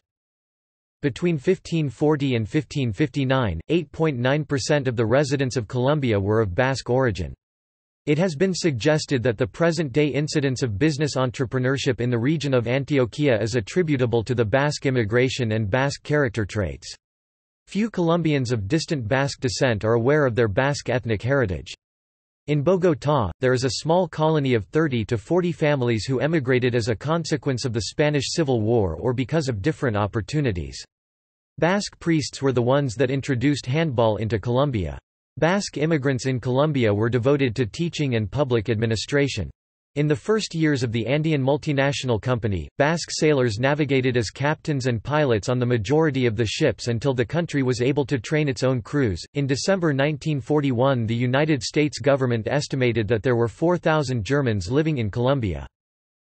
Between fifteen forty and fifteen fifty-nine, eight point nine percent of the residents of Colombia were of Basque origin. It has been suggested that the present-day incidence of business entrepreneurship in the region of Antioquia is attributable to the Basque immigration and Basque character traits. Few Colombians of distant Basque descent are aware of their Basque ethnic heritage. In Bogotá, there is a small colony of thirty to forty families who emigrated as a consequence of the Spanish Civil War or because of different opportunities. Basque priests were the ones that introduced handball into Colombia. Basque immigrants in Colombia were devoted to teaching and public administration. In the first years of the Andean multinational company, Basque sailors navigated as captains and pilots on the majority of the ships until the country was able to train its own crews. In December nineteen forty-one, the United States government estimated that there were four thousand Germans living in Colombia.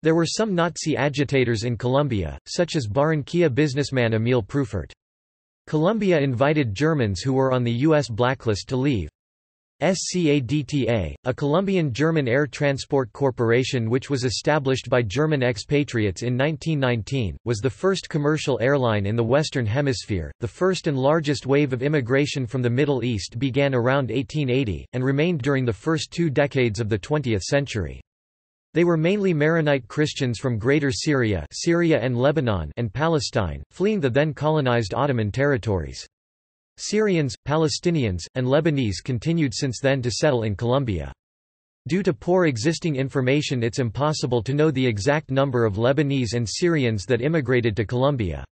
There were some Nazi agitators in Colombia, such as Barranquilla businessman Emil Prufurt. Colombia invited Germans who were on the U S blacklist to leave. SCADTA, a Colombian-German air transport corporation which was established by German expatriates in nineteen nineteen, was the first commercial airline in the Western Hemisphere. The first and largest wave of immigration from the Middle East began around eighteen eighty, and remained during the first two decades of the twentieth century. They were mainly Maronite Christians from Greater Syria, Syria and Lebanon, and Palestine, fleeing the then colonized Ottoman territories. Syrians, Palestinians, and Lebanese continued since then to settle in Colombia. Due to poor existing information, it's impossible to know the exact number of Lebanese and Syrians that immigrated to Colombia.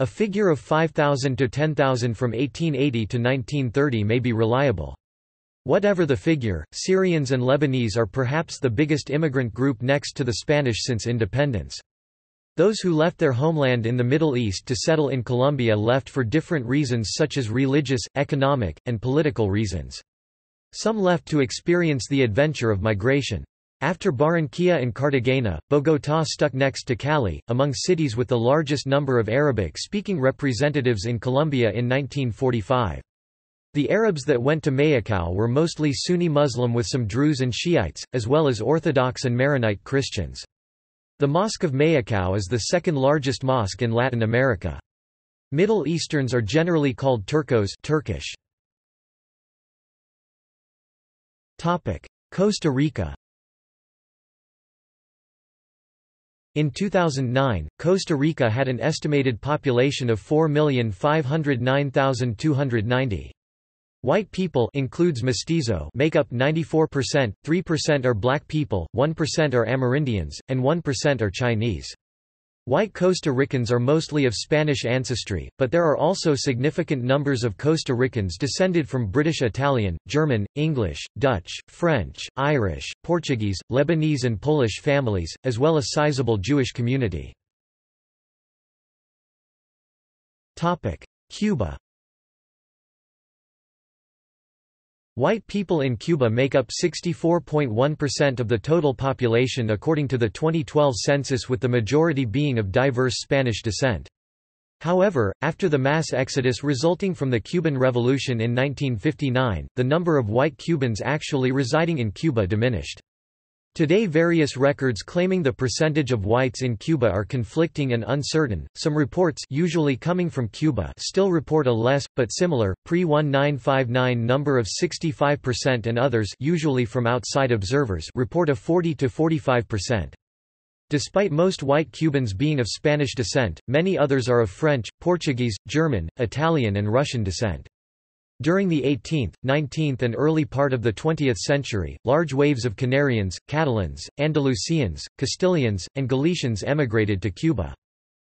A figure of five thousand to ten thousand from eighteen eighty to nineteen thirty may be reliable. Whatever the figure, Syrians and Lebanese are perhaps the biggest immigrant group next to the Spanish since independence. Those who left their homeland in the Middle East to settle in Colombia left for different reasons such as religious, economic, and political reasons. Some left to experience the adventure of migration. After Barranquilla and Cartagena, Bogotá stuck next to Cali, among cities with the largest number of Arabic-speaking representatives in Colombia in nineteen forty-five. The Arabs that went to Mayakau were mostly Sunni Muslim with some Druze and Shiites, as well as Orthodox and Maronite Christians. The Mosque of Mayakau is the second largest mosque in Latin America. Middle Easterns are generally called Turcos (Turkish). Topic: Costa Rica. In two thousand nine, Costa Rica had an estimated population of four million five hundred nine thousand two hundred ninety. White people includes mestizo make up ninety-four percent, three percent are black people, one percent are Amerindians, and one percent are Chinese. White Costa Ricans are mostly of Spanish ancestry, but there are also significant numbers of Costa Ricans descended from British Italian, German, English, Dutch, French, Irish, Portuguese, Lebanese and Polish families, as well as a sizable Jewish community. Cuba. White people in Cuba make up sixty-four point one percent of the total population according to the twenty twelve census, with the majority being of diverse Spanish descent. However, after the mass exodus resulting from the Cuban Revolution in nineteen fifty-nine, the number of white Cubans actually residing in Cuba diminished. Today, various records claiming the percentage of whites in Cuba are conflicting and uncertain. Some reports, usually coming from Cuba, still report a less but similar pre nineteen fifty-nine number of sixty-five percent, and others, usually from outside observers, report a forty to forty-five percent. Despite most white Cubans being of Spanish descent, many others are of French, Portuguese, German, Italian and Russian descent. During the eighteenth, nineteenth and early part of the twentieth century, large waves of Canarians, Catalans, Andalusians, Castilians, and Galicians emigrated to Cuba.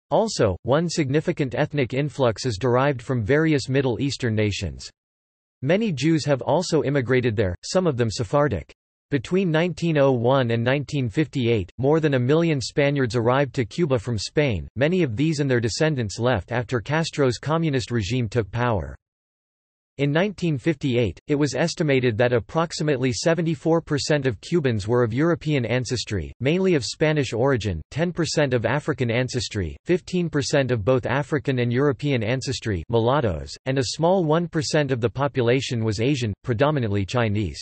Also, one significant ethnic influx is derived from various Middle Eastern nations. Many Jews have also immigrated there, some of them Sephardic. Between nineteen oh one and nineteen fifty-eight, more than a million Spaniards arrived to Cuba from Spain, many of these and their descendants left after Castro's communist regime took power. In nineteen fifty-eight, it was estimated that approximately seventy-four percent of Cubans were of European ancestry, mainly of Spanish origin, ten percent of African ancestry, fifteen percent of both African and European ancestry mulattoes, and a small one percent of the population was Asian, predominantly Chinese.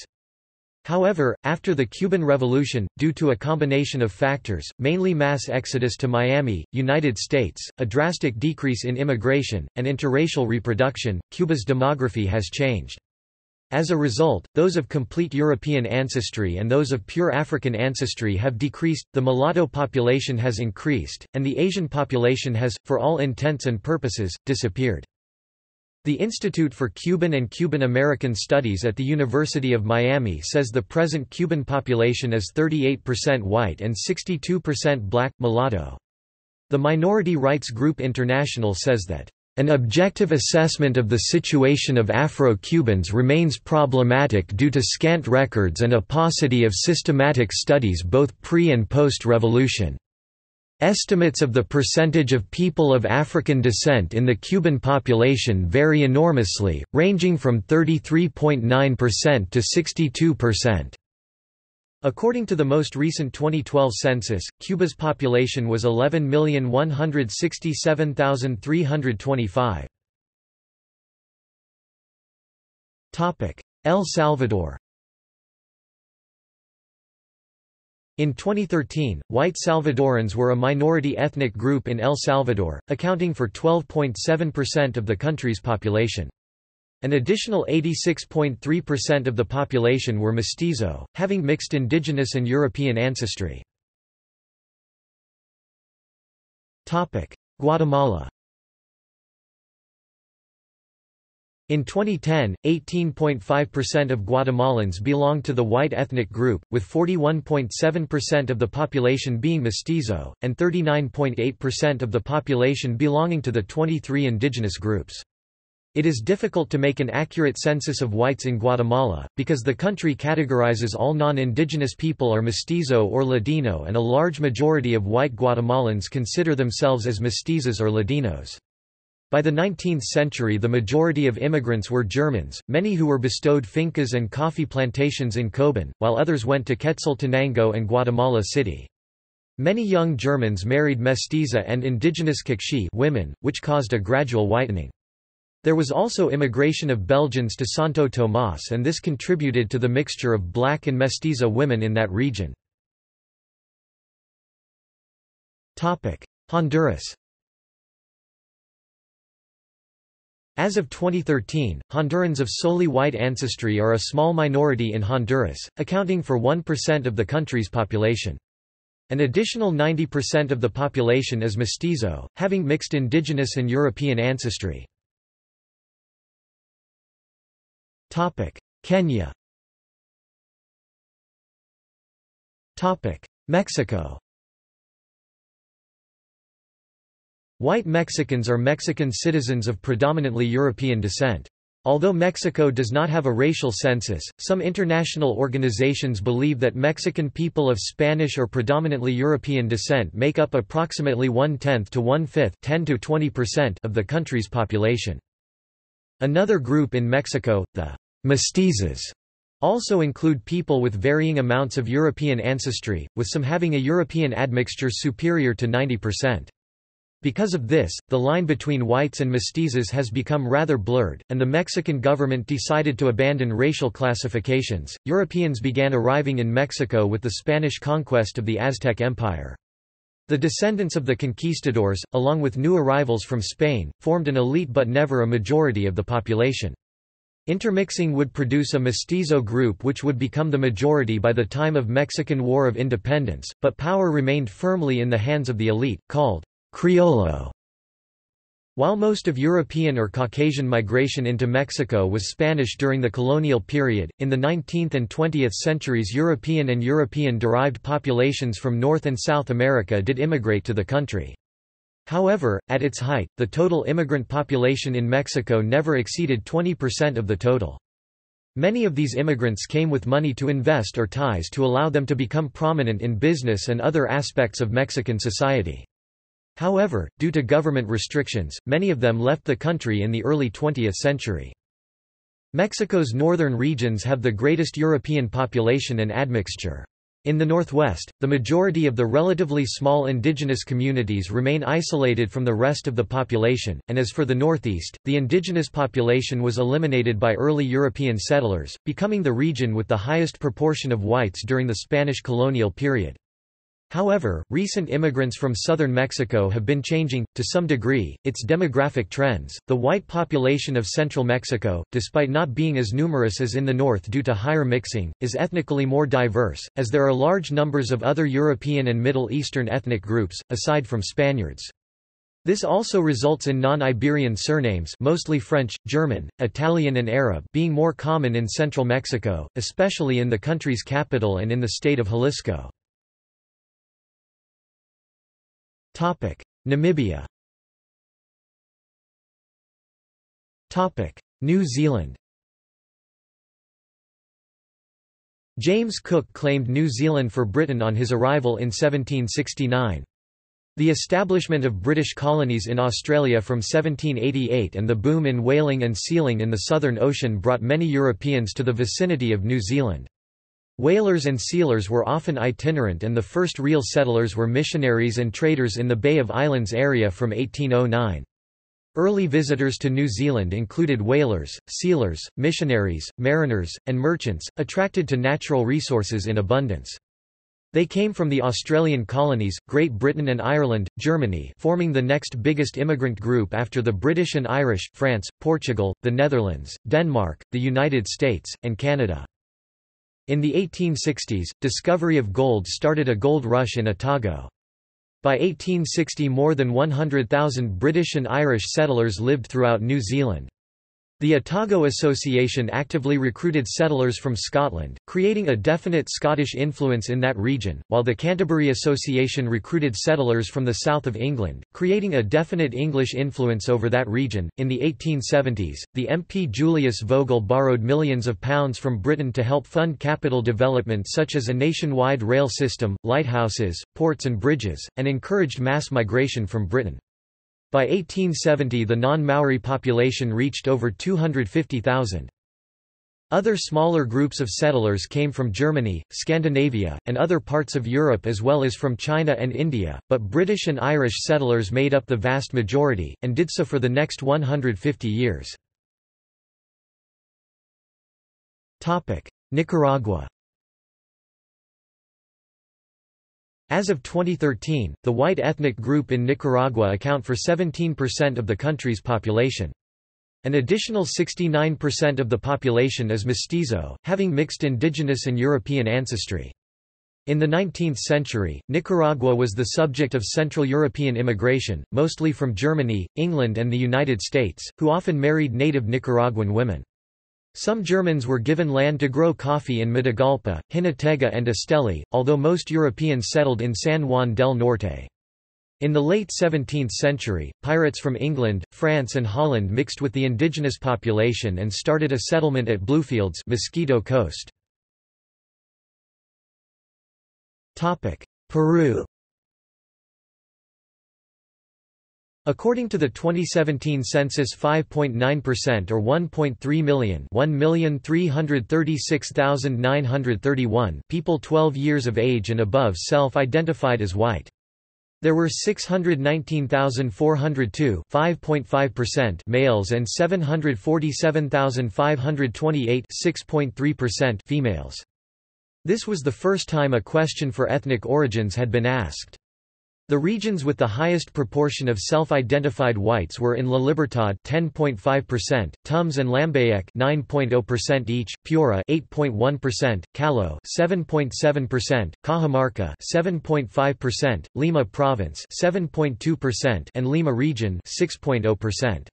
However, after the Cuban Revolution, due to a combination of factors, mainly mass exodus to Miami, United States, a drastic decrease in immigration, and interracial reproduction, Cuba's demography has changed. As a result, those of complete European ancestry and those of pure African ancestry have decreased, the mulatto population has increased, and the Asian population has, for all intents and purposes, disappeared. The Institute for Cuban and Cuban American Studies at the University of Miami says the present Cuban population is thirty-eight percent white and sixty-two percent black, mulatto. The minority rights group International says that, "...an objective assessment of the situation of Afro-Cubans remains problematic due to scant records and a paucity of systematic studies both pre- and post-revolution." Estimates of the percentage of people of African descent in the Cuban population vary enormously, ranging from thirty-three point nine percent to sixty-two percent. According to the most recent twenty twelve census, Cuba's population was eleven million one hundred sixty-seven thousand three hundred twenty-five. Topic: El Salvador. In twenty thirteen, white Salvadorans were a minority ethnic group in El Salvador, accounting for twelve point seven percent of the country's population. An additional eighty-six point three percent of the population were mestizo, having mixed indigenous and European ancestry. Guatemala. In twenty ten, eighteen point five percent of Guatemalans belonged to the white ethnic group, with forty-one point seven percent of the population being mestizo, and thirty-nine point eight percent of the population belonging to the twenty-three indigenous groups. It is difficult to make an accurate census of whites in Guatemala, because the country categorizes all non-indigenous people are mestizo or Ladino, and a large majority of white Guatemalans consider themselves as mestizos or Ladinos. By the nineteenth century, the majority of immigrants were Germans, many who were bestowed fincas and coffee plantations in Coban, while others went to Quetzaltenango and Guatemala City. Many young Germans married mestiza and indigenous K'iche' women, which caused a gradual whitening. There was also immigration of Belgians to Santo Tomás, and this contributed to the mixture of black and mestiza women in that region. Honduras. As of twenty thirteen, Hondurans of solely white ancestry are a small minority in Honduras, accounting for one percent of the country's population. An additional ninety percent of the population is mestizo, having mixed indigenous and European ancestry. Kenya. Mexico. White Mexicans are Mexican citizens of predominantly European descent. Although Mexico does not have a racial census, some international organizations believe that Mexican people of Spanish or predominantly European descent make up approximately one-tenth to one-fifth (ten to twenty percent) of the country's population. Another group in Mexico, the mestizos, also include people with varying amounts of European ancestry, with some having a European admixture superior to ninety percent. Because of this, the line between whites and mestizos has become rather blurred, and the Mexican government decided to abandon racial classifications. Europeans began arriving in Mexico with the Spanish conquest of the Aztec Empire. The descendants of the conquistadors, along with new arrivals from Spain, formed an elite but never a majority of the population. Intermixing would produce a mestizo group which would become the majority by the time of Mexican War of Independence, but power remained firmly in the hands of the elite, called Criollo. While most of European or Caucasian migration into Mexico was Spanish during the colonial period, in the nineteenth and twentieth centuries European and European-derived populations from North and South America did immigrate to the country. However, at its height, the total immigrant population in Mexico never exceeded twenty percent of the total. Many of these immigrants came with money to invest or ties to allow them to become prominent in business and other aspects of Mexican society. However, due to government restrictions, many of them left the country in the early twentieth century. Mexico's northern regions have the greatest European population and admixture. In the northwest, the majority of the relatively small indigenous communities remain isolated from the rest of the population, and as for the northeast, the indigenous population was eliminated by early European settlers, becoming the region with the highest proportion of whites during the Spanish colonial period. However, recent immigrants from southern Mexico have been changing, to some degree, its demographic trends. The white population of central Mexico, despite not being as numerous as in the north due to higher mixing, is ethnically more diverse, as there are large numbers of other European and Middle Eastern ethnic groups, aside from Spaniards. This also results in non-Iberian surnames, mostly French, German, Italian and Arab, being more common in central Mexico, especially in the country's capital and in the state of Jalisco. Topic: Namibia. Topic: New Zealand. James Cook claimed New Zealand for Britain on his arrival in seventeen sixty-nine. The establishment of British colonies in Australia from seventeen eighty-eight and the boom in whaling and sealing in the Southern Ocean brought many Europeans to the vicinity of New Zealand. Whalers and sealers were often itinerant, and the first real settlers were missionaries and traders in the Bay of Islands area from eighteen oh nine. Early visitors to New Zealand included whalers, sealers, missionaries, mariners, and merchants, attracted to natural resources in abundance. They came from the Australian colonies, Great Britain and Ireland, Germany, forming the next biggest immigrant group after the British and Irish, France, Portugal, the Netherlands, Denmark, the United States, and Canada. In the eighteen sixties, discovery of gold started a gold rush in Otago. By eighteen sixty, more than one hundred thousand British and Irish settlers lived throughout New Zealand. The Otago Association actively recruited settlers from Scotland, creating a definite Scottish influence in that region, while the Canterbury Association recruited settlers from the south of England, creating a definite English influence over that region. In the eighteen seventies, the M P Julius Vogel borrowed millions of pounds from Britain to help fund capital development such as a nationwide rail system, lighthouses, ports and bridges, and encouraged mass migration from Britain. By eighteen seventy, the non-Maori population reached over two hundred fifty thousand. Other smaller groups of settlers came from Germany, Scandinavia, and other parts of Europe as well as from China and India, but British and Irish settlers made up the vast majority, and did so for the next one hundred fifty years. Nicaragua. As of twenty thirteen, the white ethnic group in Nicaragua account for seventeen percent of the country's population. An additional sixty-nine percent of the population is mestizo, having mixed indigenous and European ancestry. In the nineteenth century, Nicaragua was the subject of Central European immigration, mostly from Germany, England and the United States, who often married native Nicaraguan women. Some Germans were given land to grow coffee in Matagalpa, Hinatega and Esteli, although most Europeans settled in San Juan del Norte. In the late seventeenth century, pirates from England, France and Holland mixed with the indigenous population and started a settlement at Bluefields, Mosquito Coast. Peru. According to the twenty seventeen census, five point nine percent or one point three million one million three hundred thirty-six thousand nine hundred thirty-one people twelve years of age and above self-identified as white. There were six hundred nineteen thousand four hundred two (five point five percent) males and seven hundred forty-seven thousand five hundred twenty-eight (six point three percent) females. This was the first time a question for ethnic origins had been asked. The regions with the highest proportion of self-identified whites were in La Libertad ten point five percent, Tums and Lambayeque nine point zero percent each, Piura eight point one percent, Callao seven point seven percent, Cajamarca seven point five percent, Lima Province seven point two percent and Lima Region six point zero percent.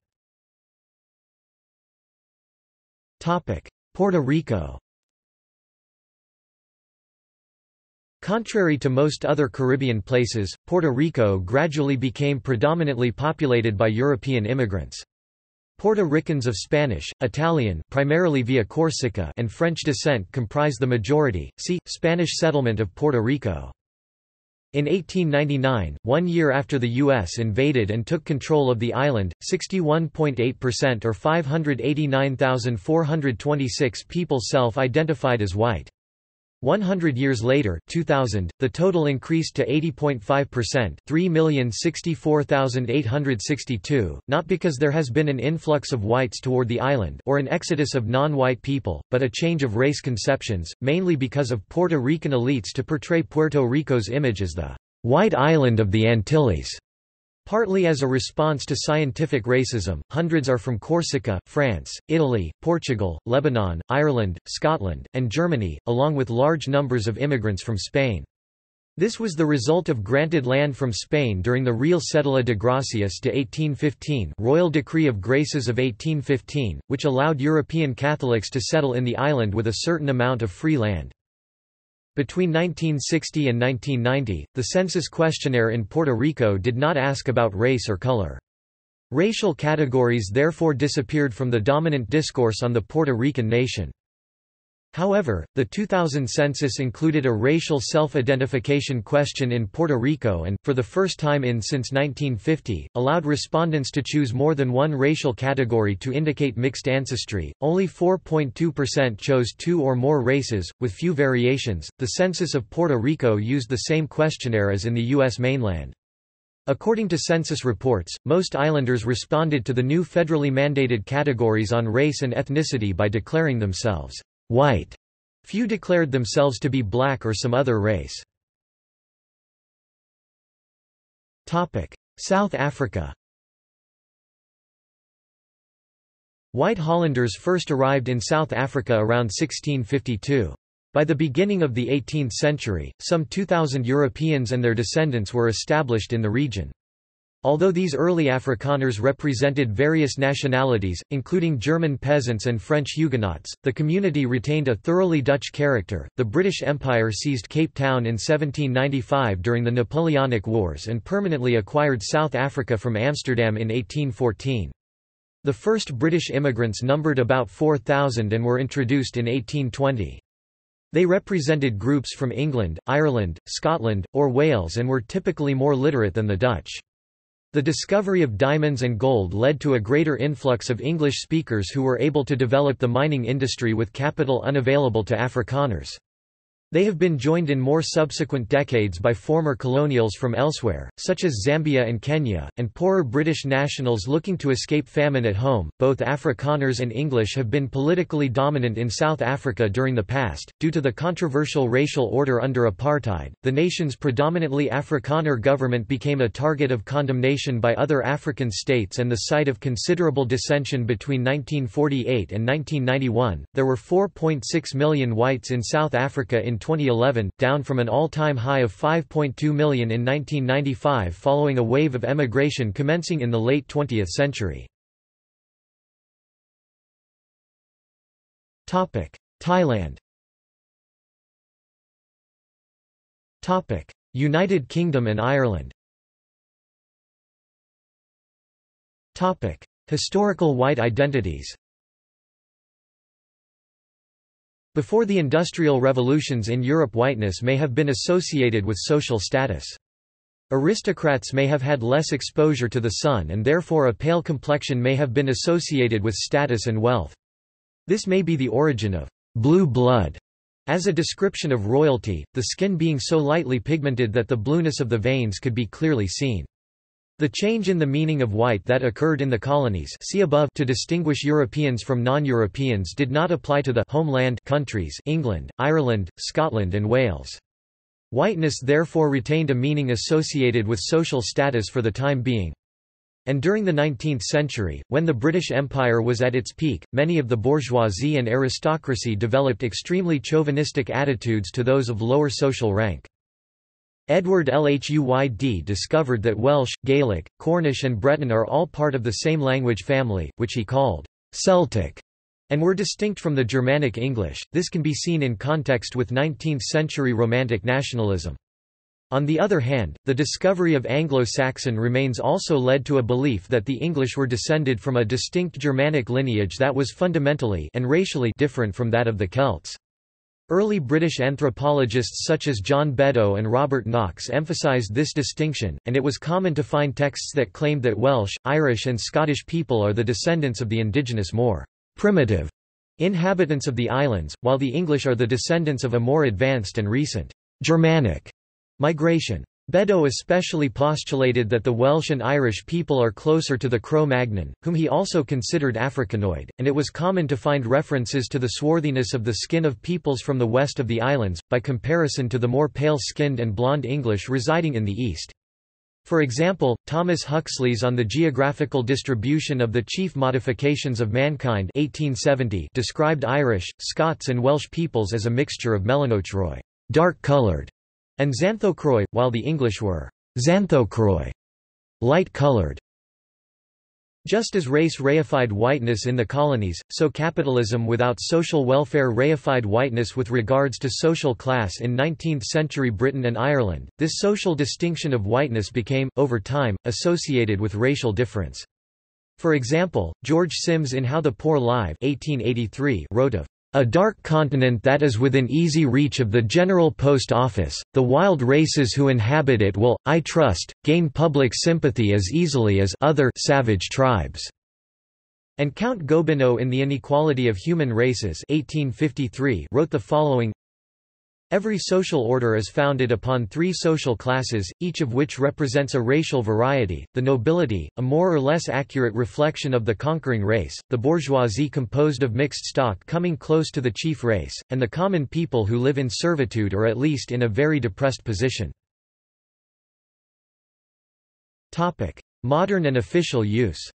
Topic: Puerto Rico. Contrary to most other Caribbean places, Puerto Rico gradually became predominantly populated by European immigrants. Puerto Ricans of Spanish, Italian primarily via Corsica and French descent comprise the majority. See, Spanish settlement of Puerto Rico. In eighteen ninety-nine, one year after the U S invaded and took control of the island, sixty-one point eight percent or five hundred eighty-nine thousand four hundred twenty-six people self-identified as white. one hundred years later, two thousand, the total increased to eighty point five percent, three million sixty-four thousand eight hundred sixty-two, not because there has been an influx of whites toward the island or an exodus of non-white people, but a change of race conceptions, mainly because of Puerto Rican elites to portray Puerto Rico's image as the white island of the Antilles. Partly as a response to scientific racism, hundreds are from Corsica, France, Italy, Portugal, Lebanon, Ireland, Scotland, and Germany, along with large numbers of immigrants from Spain. This was the result of granted land from Spain during the Real Cédula de Gracias de eighteen fifteen Royal Decree of Graces of eighteen fifteen, which allowed European Catholics to settle in the island with a certain amount of free land. Between nineteen sixty and nineteen ninety, the census questionnaire in Puerto Rico did not ask about race or color. Racial categories therefore disappeared from the dominant discourse on the Puerto Rican nation. However, the two thousand census included a racial self-identification question in Puerto Rico and, for the first time in since nineteen fifty, allowed respondents to choose more than one racial category to indicate mixed ancestry. Only four point two percent chose two or more races, with few variations. The census of Puerto Rico used the same questionnaire as in the U S mainland. According to census reports, most islanders responded to the new federally mandated categories on race and ethnicity by declaring themselves white. Few declared themselves to be black or some other race. Topic: South Africa. White Hollanders first arrived in South Africa around sixteen fifty-two. By the beginning of the eighteenth century, some two thousand Europeans and their descendants were established in the region. Although these early Afrikaners represented various nationalities, including German peasants and French Huguenots, the community retained a thoroughly Dutch character. The British Empire seized Cape Town in seventeen ninety-five during the Napoleonic Wars and permanently acquired South Africa from Amsterdam in eighteen fourteen. The first British immigrants numbered about four thousand and were introduced in eighteen twenty. They represented groups from England, Ireland, Scotland, or Wales and were typically more literate than the Dutch. The discovery of diamonds and gold led to a greater influx of English speakers who were able to develop the mining industry with capital unavailable to Afrikaners. They have been joined in more subsequent decades by former colonials from elsewhere, such as Zambia and Kenya, and poorer British nationals looking to escape famine at home. Both Afrikaners and English have been politically dominant in South Africa during the past, due to the controversial racial order under apartheid. The nation's predominantly Afrikaner government became a target of condemnation by other African states and the site of considerable dissension between nineteen forty-eight and nineteen ninety-one. There were four point six million whites in South Africa in twenty eleven, down from an all-time high of five point two million in nineteen ninety-five following a wave of emigration commencing in the late twentieth century. Thailand. United Kingdom and Ireland. Historical white identities. Before the Industrial Revolutions in Europe, whiteness may have been associated with social status. Aristocrats may have had less exposure to the sun and therefore a pale complexion may have been associated with status and wealth. This may be the origin of blue blood, As a description of royalty, the skin being so lightly pigmented that the blueness of the veins could be clearly seen. The change in the meaning of white that occurred in the colonies see above to distinguish Europeans from non-Europeans did not apply to the homeland countries England, Ireland, Scotland and Wales. Whiteness therefore retained a meaning associated with social status for the time being. And during the nineteenth century, when the British Empire was at its peak, many of the bourgeoisie and aristocracy developed extremely chauvinistic attitudes to those of lower social rank. Edward L H U Y D discovered that Welsh, Gaelic, Cornish and Breton are all part of the same language family, which he called Celtic, and were distinct from the Germanic English. This can be seen in context with nineteenth century Romantic nationalism. On the other hand, the discovery of Anglo-Saxon remains also led to a belief that the English were descended from a distinct Germanic lineage that was fundamentally and racially different from that of the Celts. Early British anthropologists such as John Beddoe and Robert Knox emphasised this distinction, and it was common to find texts that claimed that Welsh, Irish and Scottish people are the descendants of the indigenous more primitive inhabitants of the islands, while the English are the descendants of a more advanced and recent Germanic migration. Beddoe especially postulated that the Welsh and Irish people are closer to the Cro-Magnon, whom he also considered Africanoid, and it was common to find references to the swarthiness of the skin of peoples from the west of the islands, by comparison to the more pale-skinned and blonde English residing in the east. For example, Thomas Huxley's On the Geographical Distribution of the Chief Modifications of Mankind eighteen seventy described Irish, Scots and Welsh peoples as a mixture of melanochroy, dark-colored, and xanthocroy, while the English were xanthocroy, light-colored. Just as race reified whiteness in the colonies, so capitalism without social welfare reified whiteness with regards to social class in nineteenth century Britain and Ireland. This social distinction of whiteness became, over time, associated with racial difference. For example, George Sims in How the Poor Live eighteen eighty-three wrote of a dark continent that is within easy reach of the General Post Office, the wild races who inhabit it will, I trust, gain public sympathy as easily as other savage tribes." And Count Gobineau in The Inequality of Human Races eighteen fifty-three wrote the following: Every social order is founded upon three social classes, each of which represents a racial variety, the nobility, a more or less accurate reflection of the conquering race, the bourgeoisie composed of mixed stock coming close to the chief race, and the common people who live in servitude or at least in a very depressed position. Modern and official use.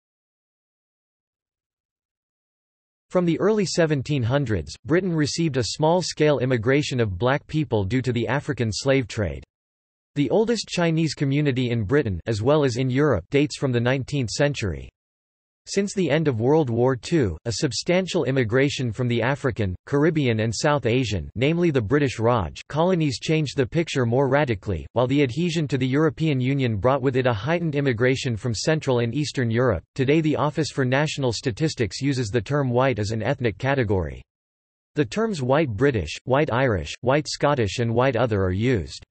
From the early seventeen hundreds, Britain received a small-scale immigration of black people due to the African slave trade. The oldest Chinese community in Britain as well as in Europe dates from the nineteenth century. Since the end of World War Two, a substantial immigration from the African, Caribbean and South Asian, namely the British Raj, colonies changed the picture more radically, while the adhesion to the European Union brought with it a heightened immigration from Central and Eastern Europe. Today the Office for National Statistics uses the term white as an ethnic category. The terms white British, white Irish, white Scottish and white other are used.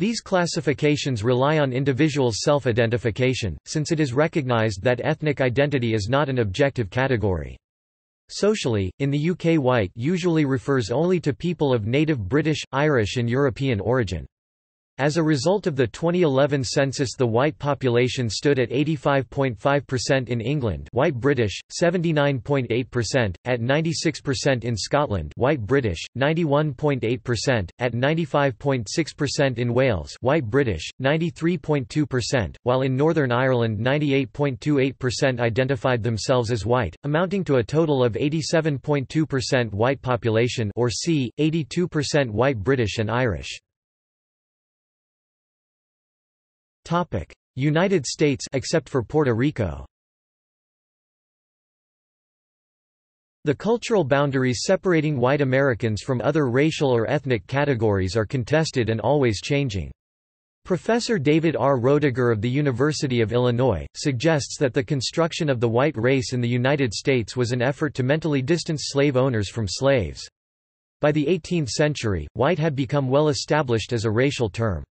These classifications rely on individuals' self-identification, since it is recognized that ethnic identity is not an objective category. Socially, in the U K white usually refers only to people of native British, Irish and European origin. As a result of the twenty eleven census, the white population stood at eighty-five point five percent in England, white British, seventy-nine point eight percent, at ninety-six percent in Scotland, white British, ninety-one point eight percent, at ninety-five point six percent in Wales, white British, ninety-three point two percent, while in Northern Ireland ninety-eight point two eight percent identified themselves as white, amounting to a total of eighty-seven point two percent white population or c. eighty-two percent white British and Irish. United States except for Puerto Rico. The cultural boundaries separating white Americans from other racial or ethnic categories are contested and always changing. Professor David R. Roediger of the University of Illinois suggests that the construction of the white race in the United States was an effort to mentally distance slave owners from slaves. By the eighteenth century, white had become well established as a racial term.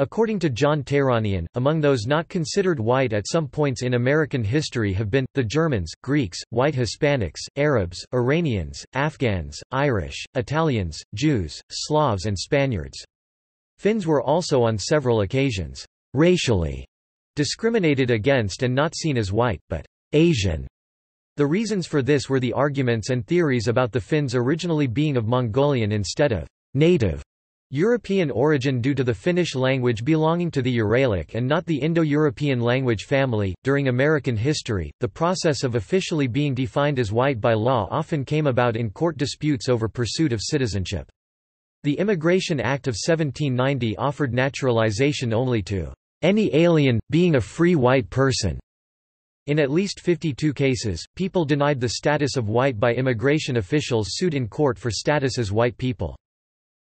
According to John Tehranian, among those not considered white at some points in American history have been, the Germans, Greeks, white Hispanics, Arabs, Iranians, Afghans, Irish, Italians, Jews, Slavs and Spaniards. Finns were also on several occasions, racially, discriminated against and not seen as white, but Asian. The reasons for this were the arguments and theories about the Finns originally being of Mongolian instead of native European origin due to the Finnish language belonging to the Uralic and not the Indo-European language family. During American history, the process of officially being defined as white by law often came about in court disputes over pursuit of citizenship. The Immigration Act of seventeen ninety offered naturalization only to any alien, being a free white person. In at least fifty-two cases, people denied the status of white by immigration officials sued in court for status as white people.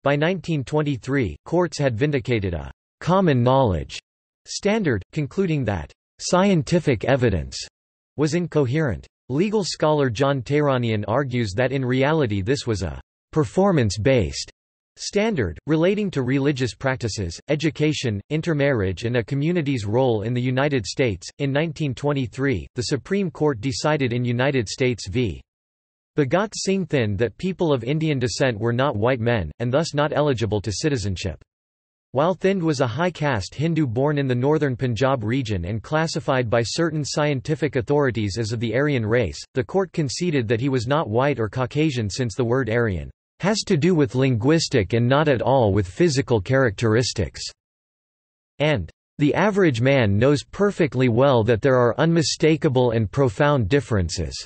By nineteen twenty-three, courts had vindicated a common knowledge standard, concluding that scientific evidence was incoherent. Legal scholar John Tehranian argues that in reality this was a performance-based standard, relating to religious practices, education, intermarriage, and a community's role in the United States. In nineteen twenty-three, the Supreme Court decided in United States v. Bhagat Singh Thind that people of Indian descent were not white men, and thus not eligible to citizenship. While Thind was a high-caste Hindu born in the northern Punjab region and classified by certain scientific authorities as of the Aryan race, the court conceded that he was not white or Caucasian since the word Aryan has to do with linguistic and not at all with physical characteristics. And the average man knows perfectly well that there are unmistakable and profound differences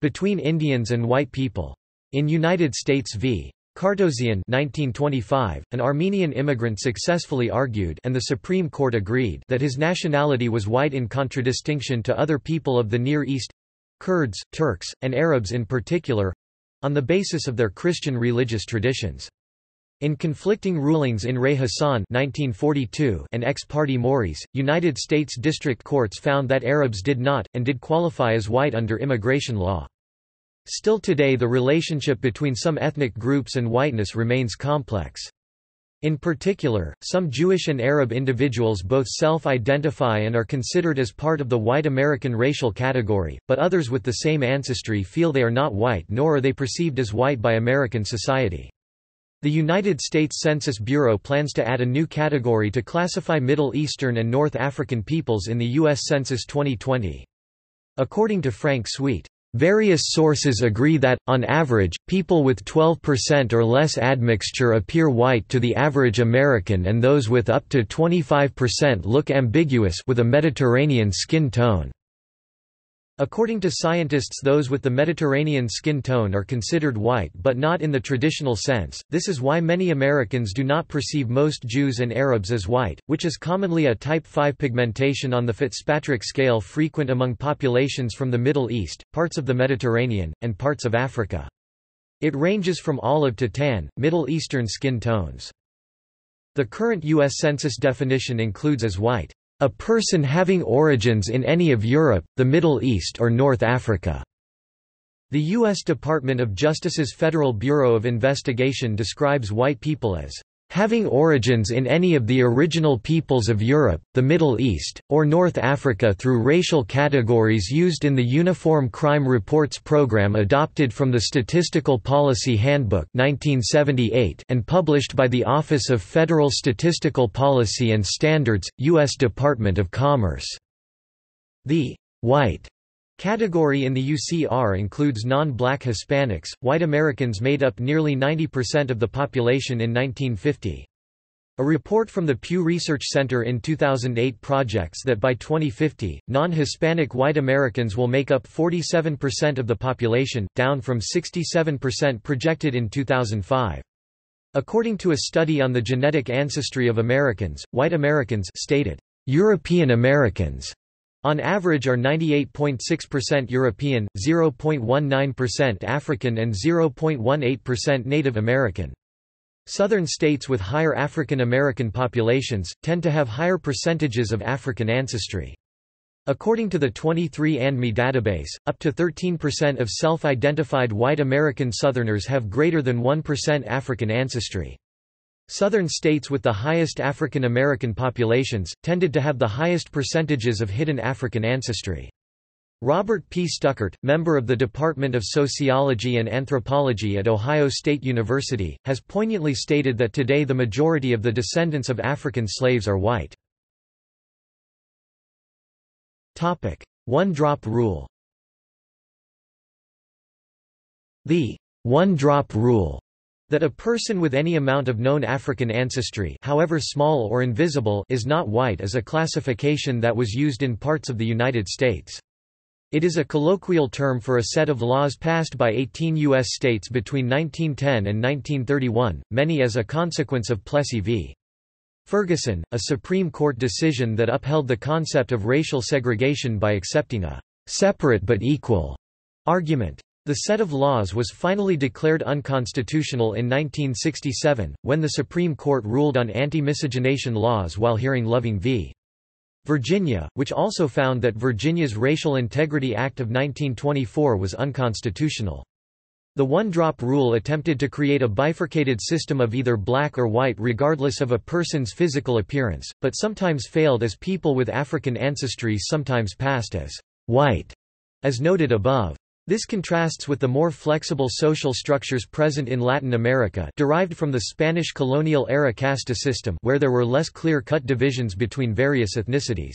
between Indians and white people. In United States v. Kartosian nineteen twenty-five, an Armenian immigrant successfully argued, and the Supreme Court agreed, that his nationality was white in contradistinction to other people of the Near East—Kurds, Turks, and Arabs in particular—on the basis of their Christian religious traditions. In conflicting rulings in Ray Hassan nineteen forty-two and ex parte Maurice, United States district courts found that Arabs did not, and did qualify as white under immigration law. Still today the relationship between some ethnic groups and whiteness remains complex. In particular, some Jewish and Arab individuals both self-identify and are considered as part of the white American racial category, but others with the same ancestry feel they are not white nor are they perceived as white by American society. The United States Census Bureau plans to add a new category to classify Middle Eastern and North African peoples in the U S Census twenty twenty. According to Frank Sweet, various sources agree that, on average, people with twelve percent or less admixture appear white to the average American, and those with up to twenty-five percent look ambiguous with a Mediterranean skin tone. According to scientists, those with the Mediterranean skin tone are considered white but not in the traditional sense. This is why many Americans do not perceive most Jews and Arabs as white, which is commonly a type five pigmentation on the Fitzpatrick scale frequent among populations from the Middle East, parts of the Mediterranean, and parts of Africa. It ranges from olive to tan, Middle Eastern skin tones. The current U S Census definition includes as white a person having origins in any of Europe, the Middle East or North Africa. The U S Department of Justice's Federal Bureau of Investigation describes white people as having origins in any of the original peoples of Europe, the Middle East, or North Africa through racial categories used in the Uniform Crime Reports Program adopted from the Statistical Policy Handbook nineteen seventy-eight and published by the Office of Federal Statistical Policy and Standards, U S Department of Commerce. The white category in the U C R includes non-black Hispanics. White Americans made up nearly ninety percent of the population in nineteen fifty. A report from the Pew Research Center in two thousand eight projects that by twenty fifty, non-Hispanic white Americans will make up forty-seven percent of the population, down from sixty-seven percent projected in two thousand five. According to a study on the genetic ancestry of Americans, white Americans stated, "European Americans" on average are ninety-eight point six percent European, zero point one nine percent African and zero point one eight percent Native American. Southern states with higher African American populations tend to have higher percentages of African ancestry. According to the twenty-three and me database, up to thirteen percent of self-identified white American Southerners have greater than one percent African ancestry. Southern states with the highest African American populations, tended to have the highest percentages of hidden African ancestry. Robert P. Stuckert, member of the Department of Sociology and Anthropology at Ohio State University, has poignantly stated that today the majority of the descendants of African slaves are white. One-drop rule. The one-drop rule that a person with any amount of known African ancestry, however small or invisible, is not white is a classification that was used in parts of the United States. It is a colloquial term for a set of laws passed by eighteen U S states between nineteen ten and nineteen thirty-one, many as a consequence of Plessy v. Ferguson, a Supreme Court decision that upheld the concept of racial segregation by accepting a separate but equal argument. The set of laws was finally declared unconstitutional in nineteen sixty-seven, when the Supreme Court ruled on anti-miscegenation laws while hearing Loving v. Virginia, which also found that Virginia's Racial Integrity Act of nineteen twenty-four was unconstitutional. The one-drop rule attempted to create a bifurcated system of either black or white regardless of a person's physical appearance, but sometimes failed as people with African ancestry sometimes passed as white, as noted above. This contrasts with the more flexible social structures present in Latin America, derived from the Spanish colonial era casta system, where there were less clear-cut divisions between various ethnicities.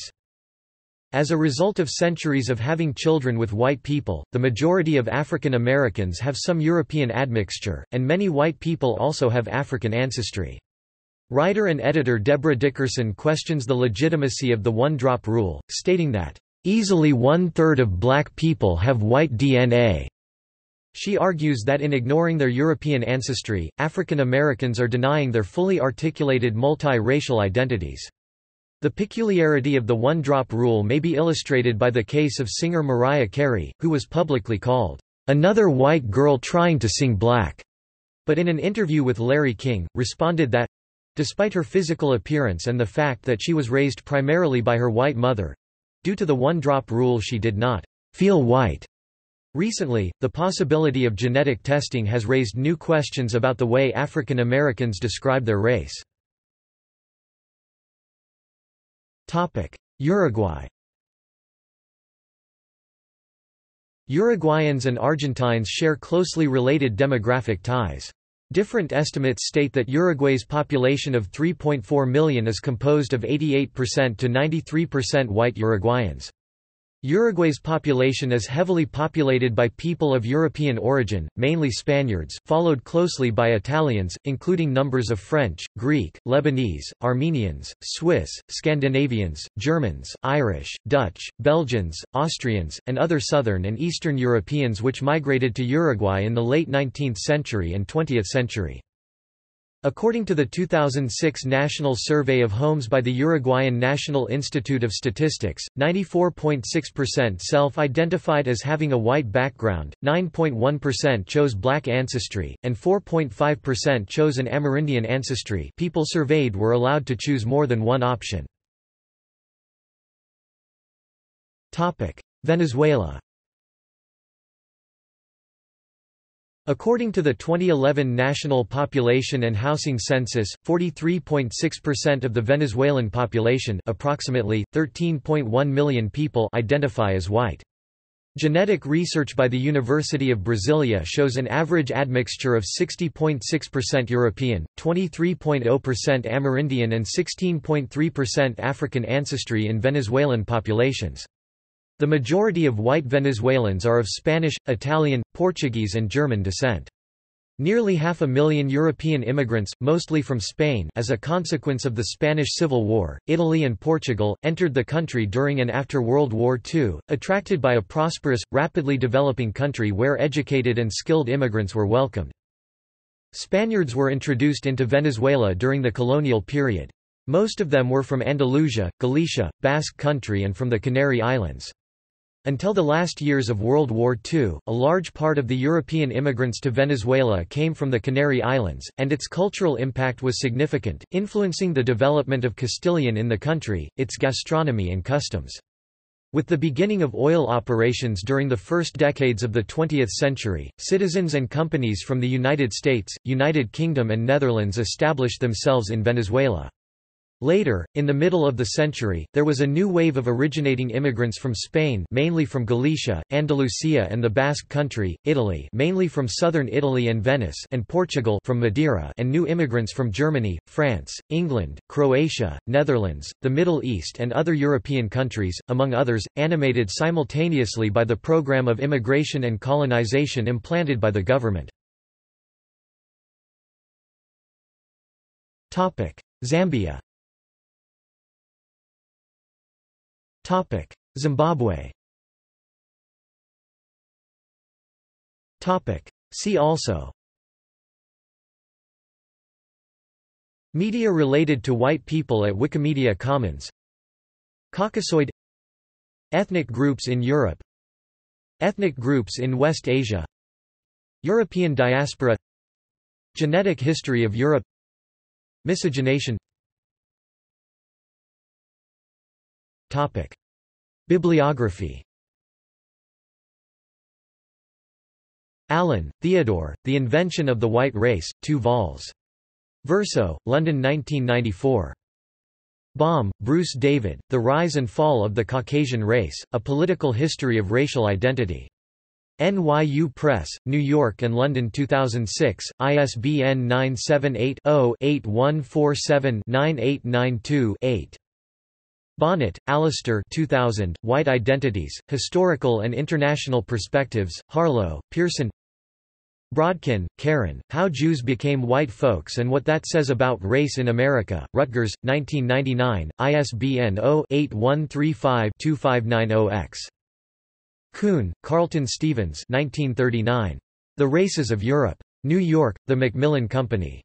As a result of centuries of having children with white people, the majority of African Americans have some European admixture, and many white people also have African ancestry. Writer and editor Deborah Dickerson questions the legitimacy of the one-drop rule, stating that, "Easily one-third of black people have white D N A." She argues that in ignoring their European ancestry, African Americans are denying their fully articulated multi-racial identities. The peculiarity of the one-drop rule may be illustrated by the case of singer Mariah Carey, who was publicly called, "another white girl trying to sing black," but in an interview with Larry King, responded that, despite her physical appearance and the fact that she was raised primarily by her white mother, due to the one-drop rule she did not feel white. Recently, the possibility of genetic testing has raised new questions about the way African Americans describe their race. Uruguay. Uruguayans and Argentines share closely related demographic ties. Different estimates state that Uruguay's population of three point four million is composed of eighty-eight percent to ninety-three percent white Uruguayans. Uruguay's population is heavily populated by people of European origin, mainly Spaniards, followed closely by Italians, including numbers of French, Greek, Lebanese, Armenians, Swiss, Scandinavians, Germans, Irish, Dutch, Belgians, Austrians, and other southern and eastern Europeans which migrated to Uruguay in the late nineteenth century and twentieth century. According to the two thousand six National Survey of Homes by the Uruguayan National Institute of Statistics, ninety-four point six percent self-identified as having a white background, nine point one percent chose black ancestry, and four point five percent chose an Amerindian ancestry. People surveyed were allowed to choose more than one option. Venezuela. According to the twenty eleven National Population and Housing Census, forty-three point six percent of the Venezuelan population, approximately thirteen point one million people, identify as white. Genetic research by the University of Brasilia shows an average admixture of sixty point six percent European, twenty-three point zero percent Amerindian and sixteen point three percent African ancestry in Venezuelan populations. The majority of white Venezuelans are of Spanish, Italian, Portuguese and German descent. Nearly half a million European immigrants, mostly from Spain as a consequence of the Spanish Civil War, Italy and Portugal, entered the country during and after World War Two, attracted by a prosperous, rapidly developing country where educated and skilled immigrants were welcomed. Spaniards were introduced into Venezuela during the colonial period. Most of them were from Andalusia, Galicia, Basque Country and from the Canary Islands. Until the last years of World War Two, a large part of the European immigrants to Venezuela came from the Canary Islands, and its cultural impact was significant, influencing the development of Castilian in the country, its gastronomy and customs. With the beginning of oil operations during the first decades of the twentieth century, citizens and companies from the United States, United Kingdom and Netherlands established themselves in Venezuela. Later, in the middle of the century, there was a new wave of originating immigrants from Spain, mainly from Galicia, Andalusia and the Basque Country, Italy, mainly from southern Italy and Venice, and Portugal from Madeira, and new immigrants from Germany, France, England, Croatia, Netherlands, the Middle East and other European countries, among others, animated simultaneously by the program of immigration and colonization implanted by the government. Topic: Zambia. Topic: Zimbabwe. Topic: See also. Media related to white people at Wikimedia Commons. Caucasoid. Ethnic groups in Europe. Ethnic groups in West Asia. European diaspora. Genetic history of Europe. Miscegenation. Topic: Bibliography. Allen, Theodore, The Invention of the White Race, two vols. Verso, London nineteen ninety-four. Baum, Bruce David, The Rise and Fall of the Caucasian Race, A Political History of Racial Identity. N Y U Press, New York and London two thousand six, I S B N nine seven eight zero eight one four seven nine eight nine two eight. Bonnet, Alistair two thousand, White Identities, Historical and International Perspectives, Harlow, Pearson. Brodkin, Karen, How Jews Became White Folks and What That Says About Race in America, Rutgers, nineteen ninety-nine, I S B N zero eight one three five two five nine zero X. Kuhn, Carlton Stevens nineteen thirty-nine. The Races of Europe. New York, The Macmillan Company.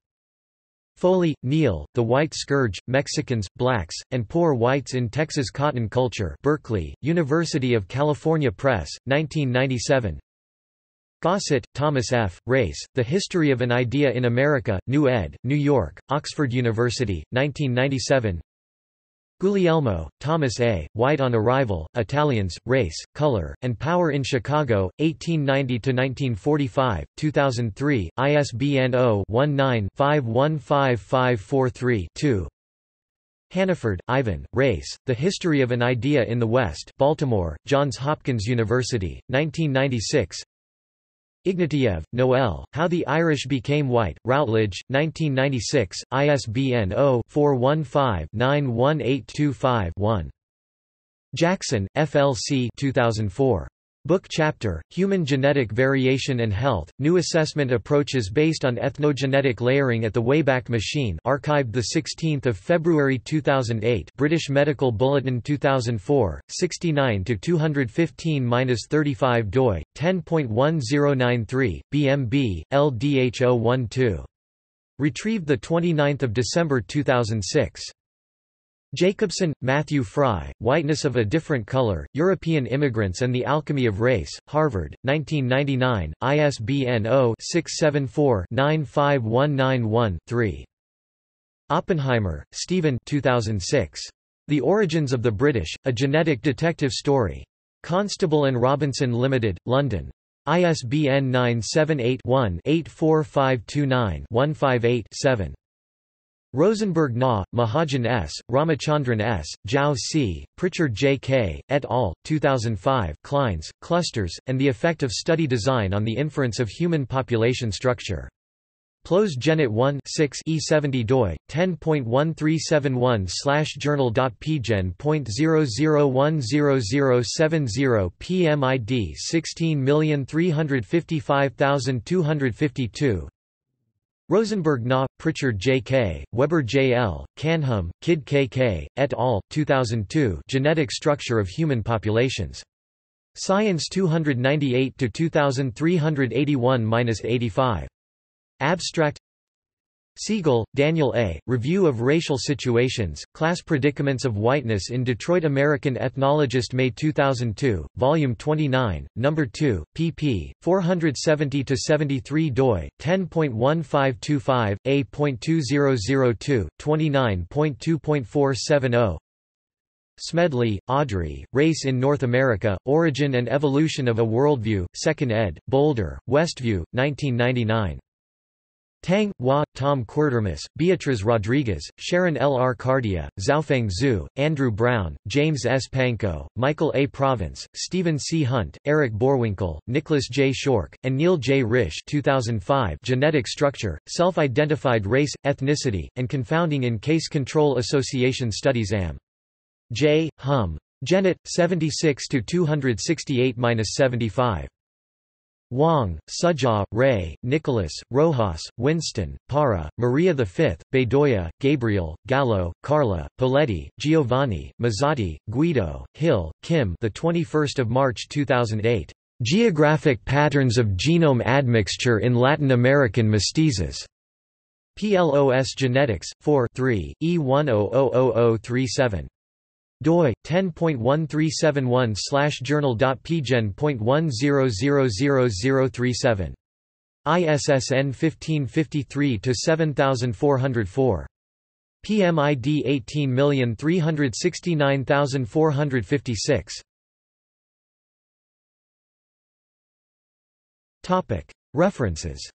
Foley, Neil, The White Scourge, Mexicans, Blacks, and Poor Whites in Texas Cotton Culture, Berkeley, University of California Press, nineteen ninety-seven. Gossett, Thomas F., Race, The History of an Idea in America, New Ed., New York, Oxford University, nineteen ninety-seven. Guglielmo, Thomas A., White on Arrival, Italians, Race, Color, and Power in Chicago, eighteen ninety to nineteen forty-five, two thousand three, I S B N zero one nine five one five five four three two. Hannaford, Ivan, Race, The History of an Idea in the West, Baltimore, Johns Hopkins University, nineteen ninety-six. Ignatiev, Noel, How the Irish Became White, Routledge, nineteen ninety-six, I S B N zero four one five nine one eight two five one. Jackson, F L C two thousand four. Book Chapter, Human Genetic Variation and Health, New Assessment Approaches Based on Ethnogenetic Layering at the Wayback Machine, archived the sixteenth of February two thousand eight, British Medical Bulletin two thousand four, sixty-nine to two fifteen to thirty-five doi, ten point one zero nine three, B M B, L D H zero one two. Retrieved the twenty-ninth of December two thousand six. Jacobson, Matthew Fry, Whiteness of a Different Color, European Immigrants and the Alchemy of Race, Harvard, nineteen ninety-nine, I S B N zero six seven four nine five one nine one three. Oppenheimer, Stephen two thousand six. The Origins of the British, A Genetic Detective Story. Constable and Robinson Limited, London. I S B N nine seven eight one eight four five two nine one five eight seven. Rosenberg Na, Mahajan S., Ramachandran S., Zhao C., Pritchard J. K., et al., two thousand five, Kleins, Clusters, and the Effect of Study Design on the Inference of Human Population Structure. Plos Genet one six E seventy doi, ten point one three seven one slash journal.pgen.zero zero one zero zero seven zero P M I D sixteen million three hundred fifty-five thousand two hundred fifty-two. Rosenberg Na, Pritchard J. K., Weber J. L., Canham, Kidd K. K., et al., two thousand two, Genetic Structure of Human Populations. Science two ninety-eight to two three eighty-one to eighty-five. Abstract. Siegel, Daniel A., Review of Racial Situations, Class Predicaments of Whiteness in Detroit American Ethnologist May two thousand two, Volume twenty-nine, Number two, pp. four seventy to seventy-three doi, ten point one five two five, A point two thousand two, twenty-nine point two point four seven zero. Smedley, Audrey, Race in North America, Origin and Evolution of a Worldview, second ed., Boulder, Westview, nineteen ninety-nine. Tang, Hua, Tom Quatermass, Beatriz Rodriguez, Sharon L. Arcardia, Zhaofeng Zhu, Andrew Brown, James S. Pankow, Michael A. Province, Stephen C. Hunt, Eric Borwinkle, Nicholas J. Shork, and Neil J. Risch two thousand five. Genetic Structure, Self-Identified Race, Ethnicity, and Confounding in Case Control Association Studies Am. J. Hum. Genet, seventy-six to two sixty-eight to seventy-five. Wang, Sujah, Ray, Nicholas, Rojas, Winston, Para, Maria the Fifth, Bedoya, Gabriel, Gallo, Carla, Paletti, Giovanni, Mazzotti, Guido, Hill, Kim. The twenty-first of March two thousand eight. Geographic Patterns of Genome Admixture in Latin American Mestizos. P L O S Genetics, four three, E one zero zero zero zero three seven. doi ten point one three seven one slash journal dot p g e n dot one zero zero zero zero three seven. I S S N fifteen fifty-three to seventy-four oh four. P M I D eighteen million three hundred sixty-nine thousand four hundred fifty-six. Topic: References.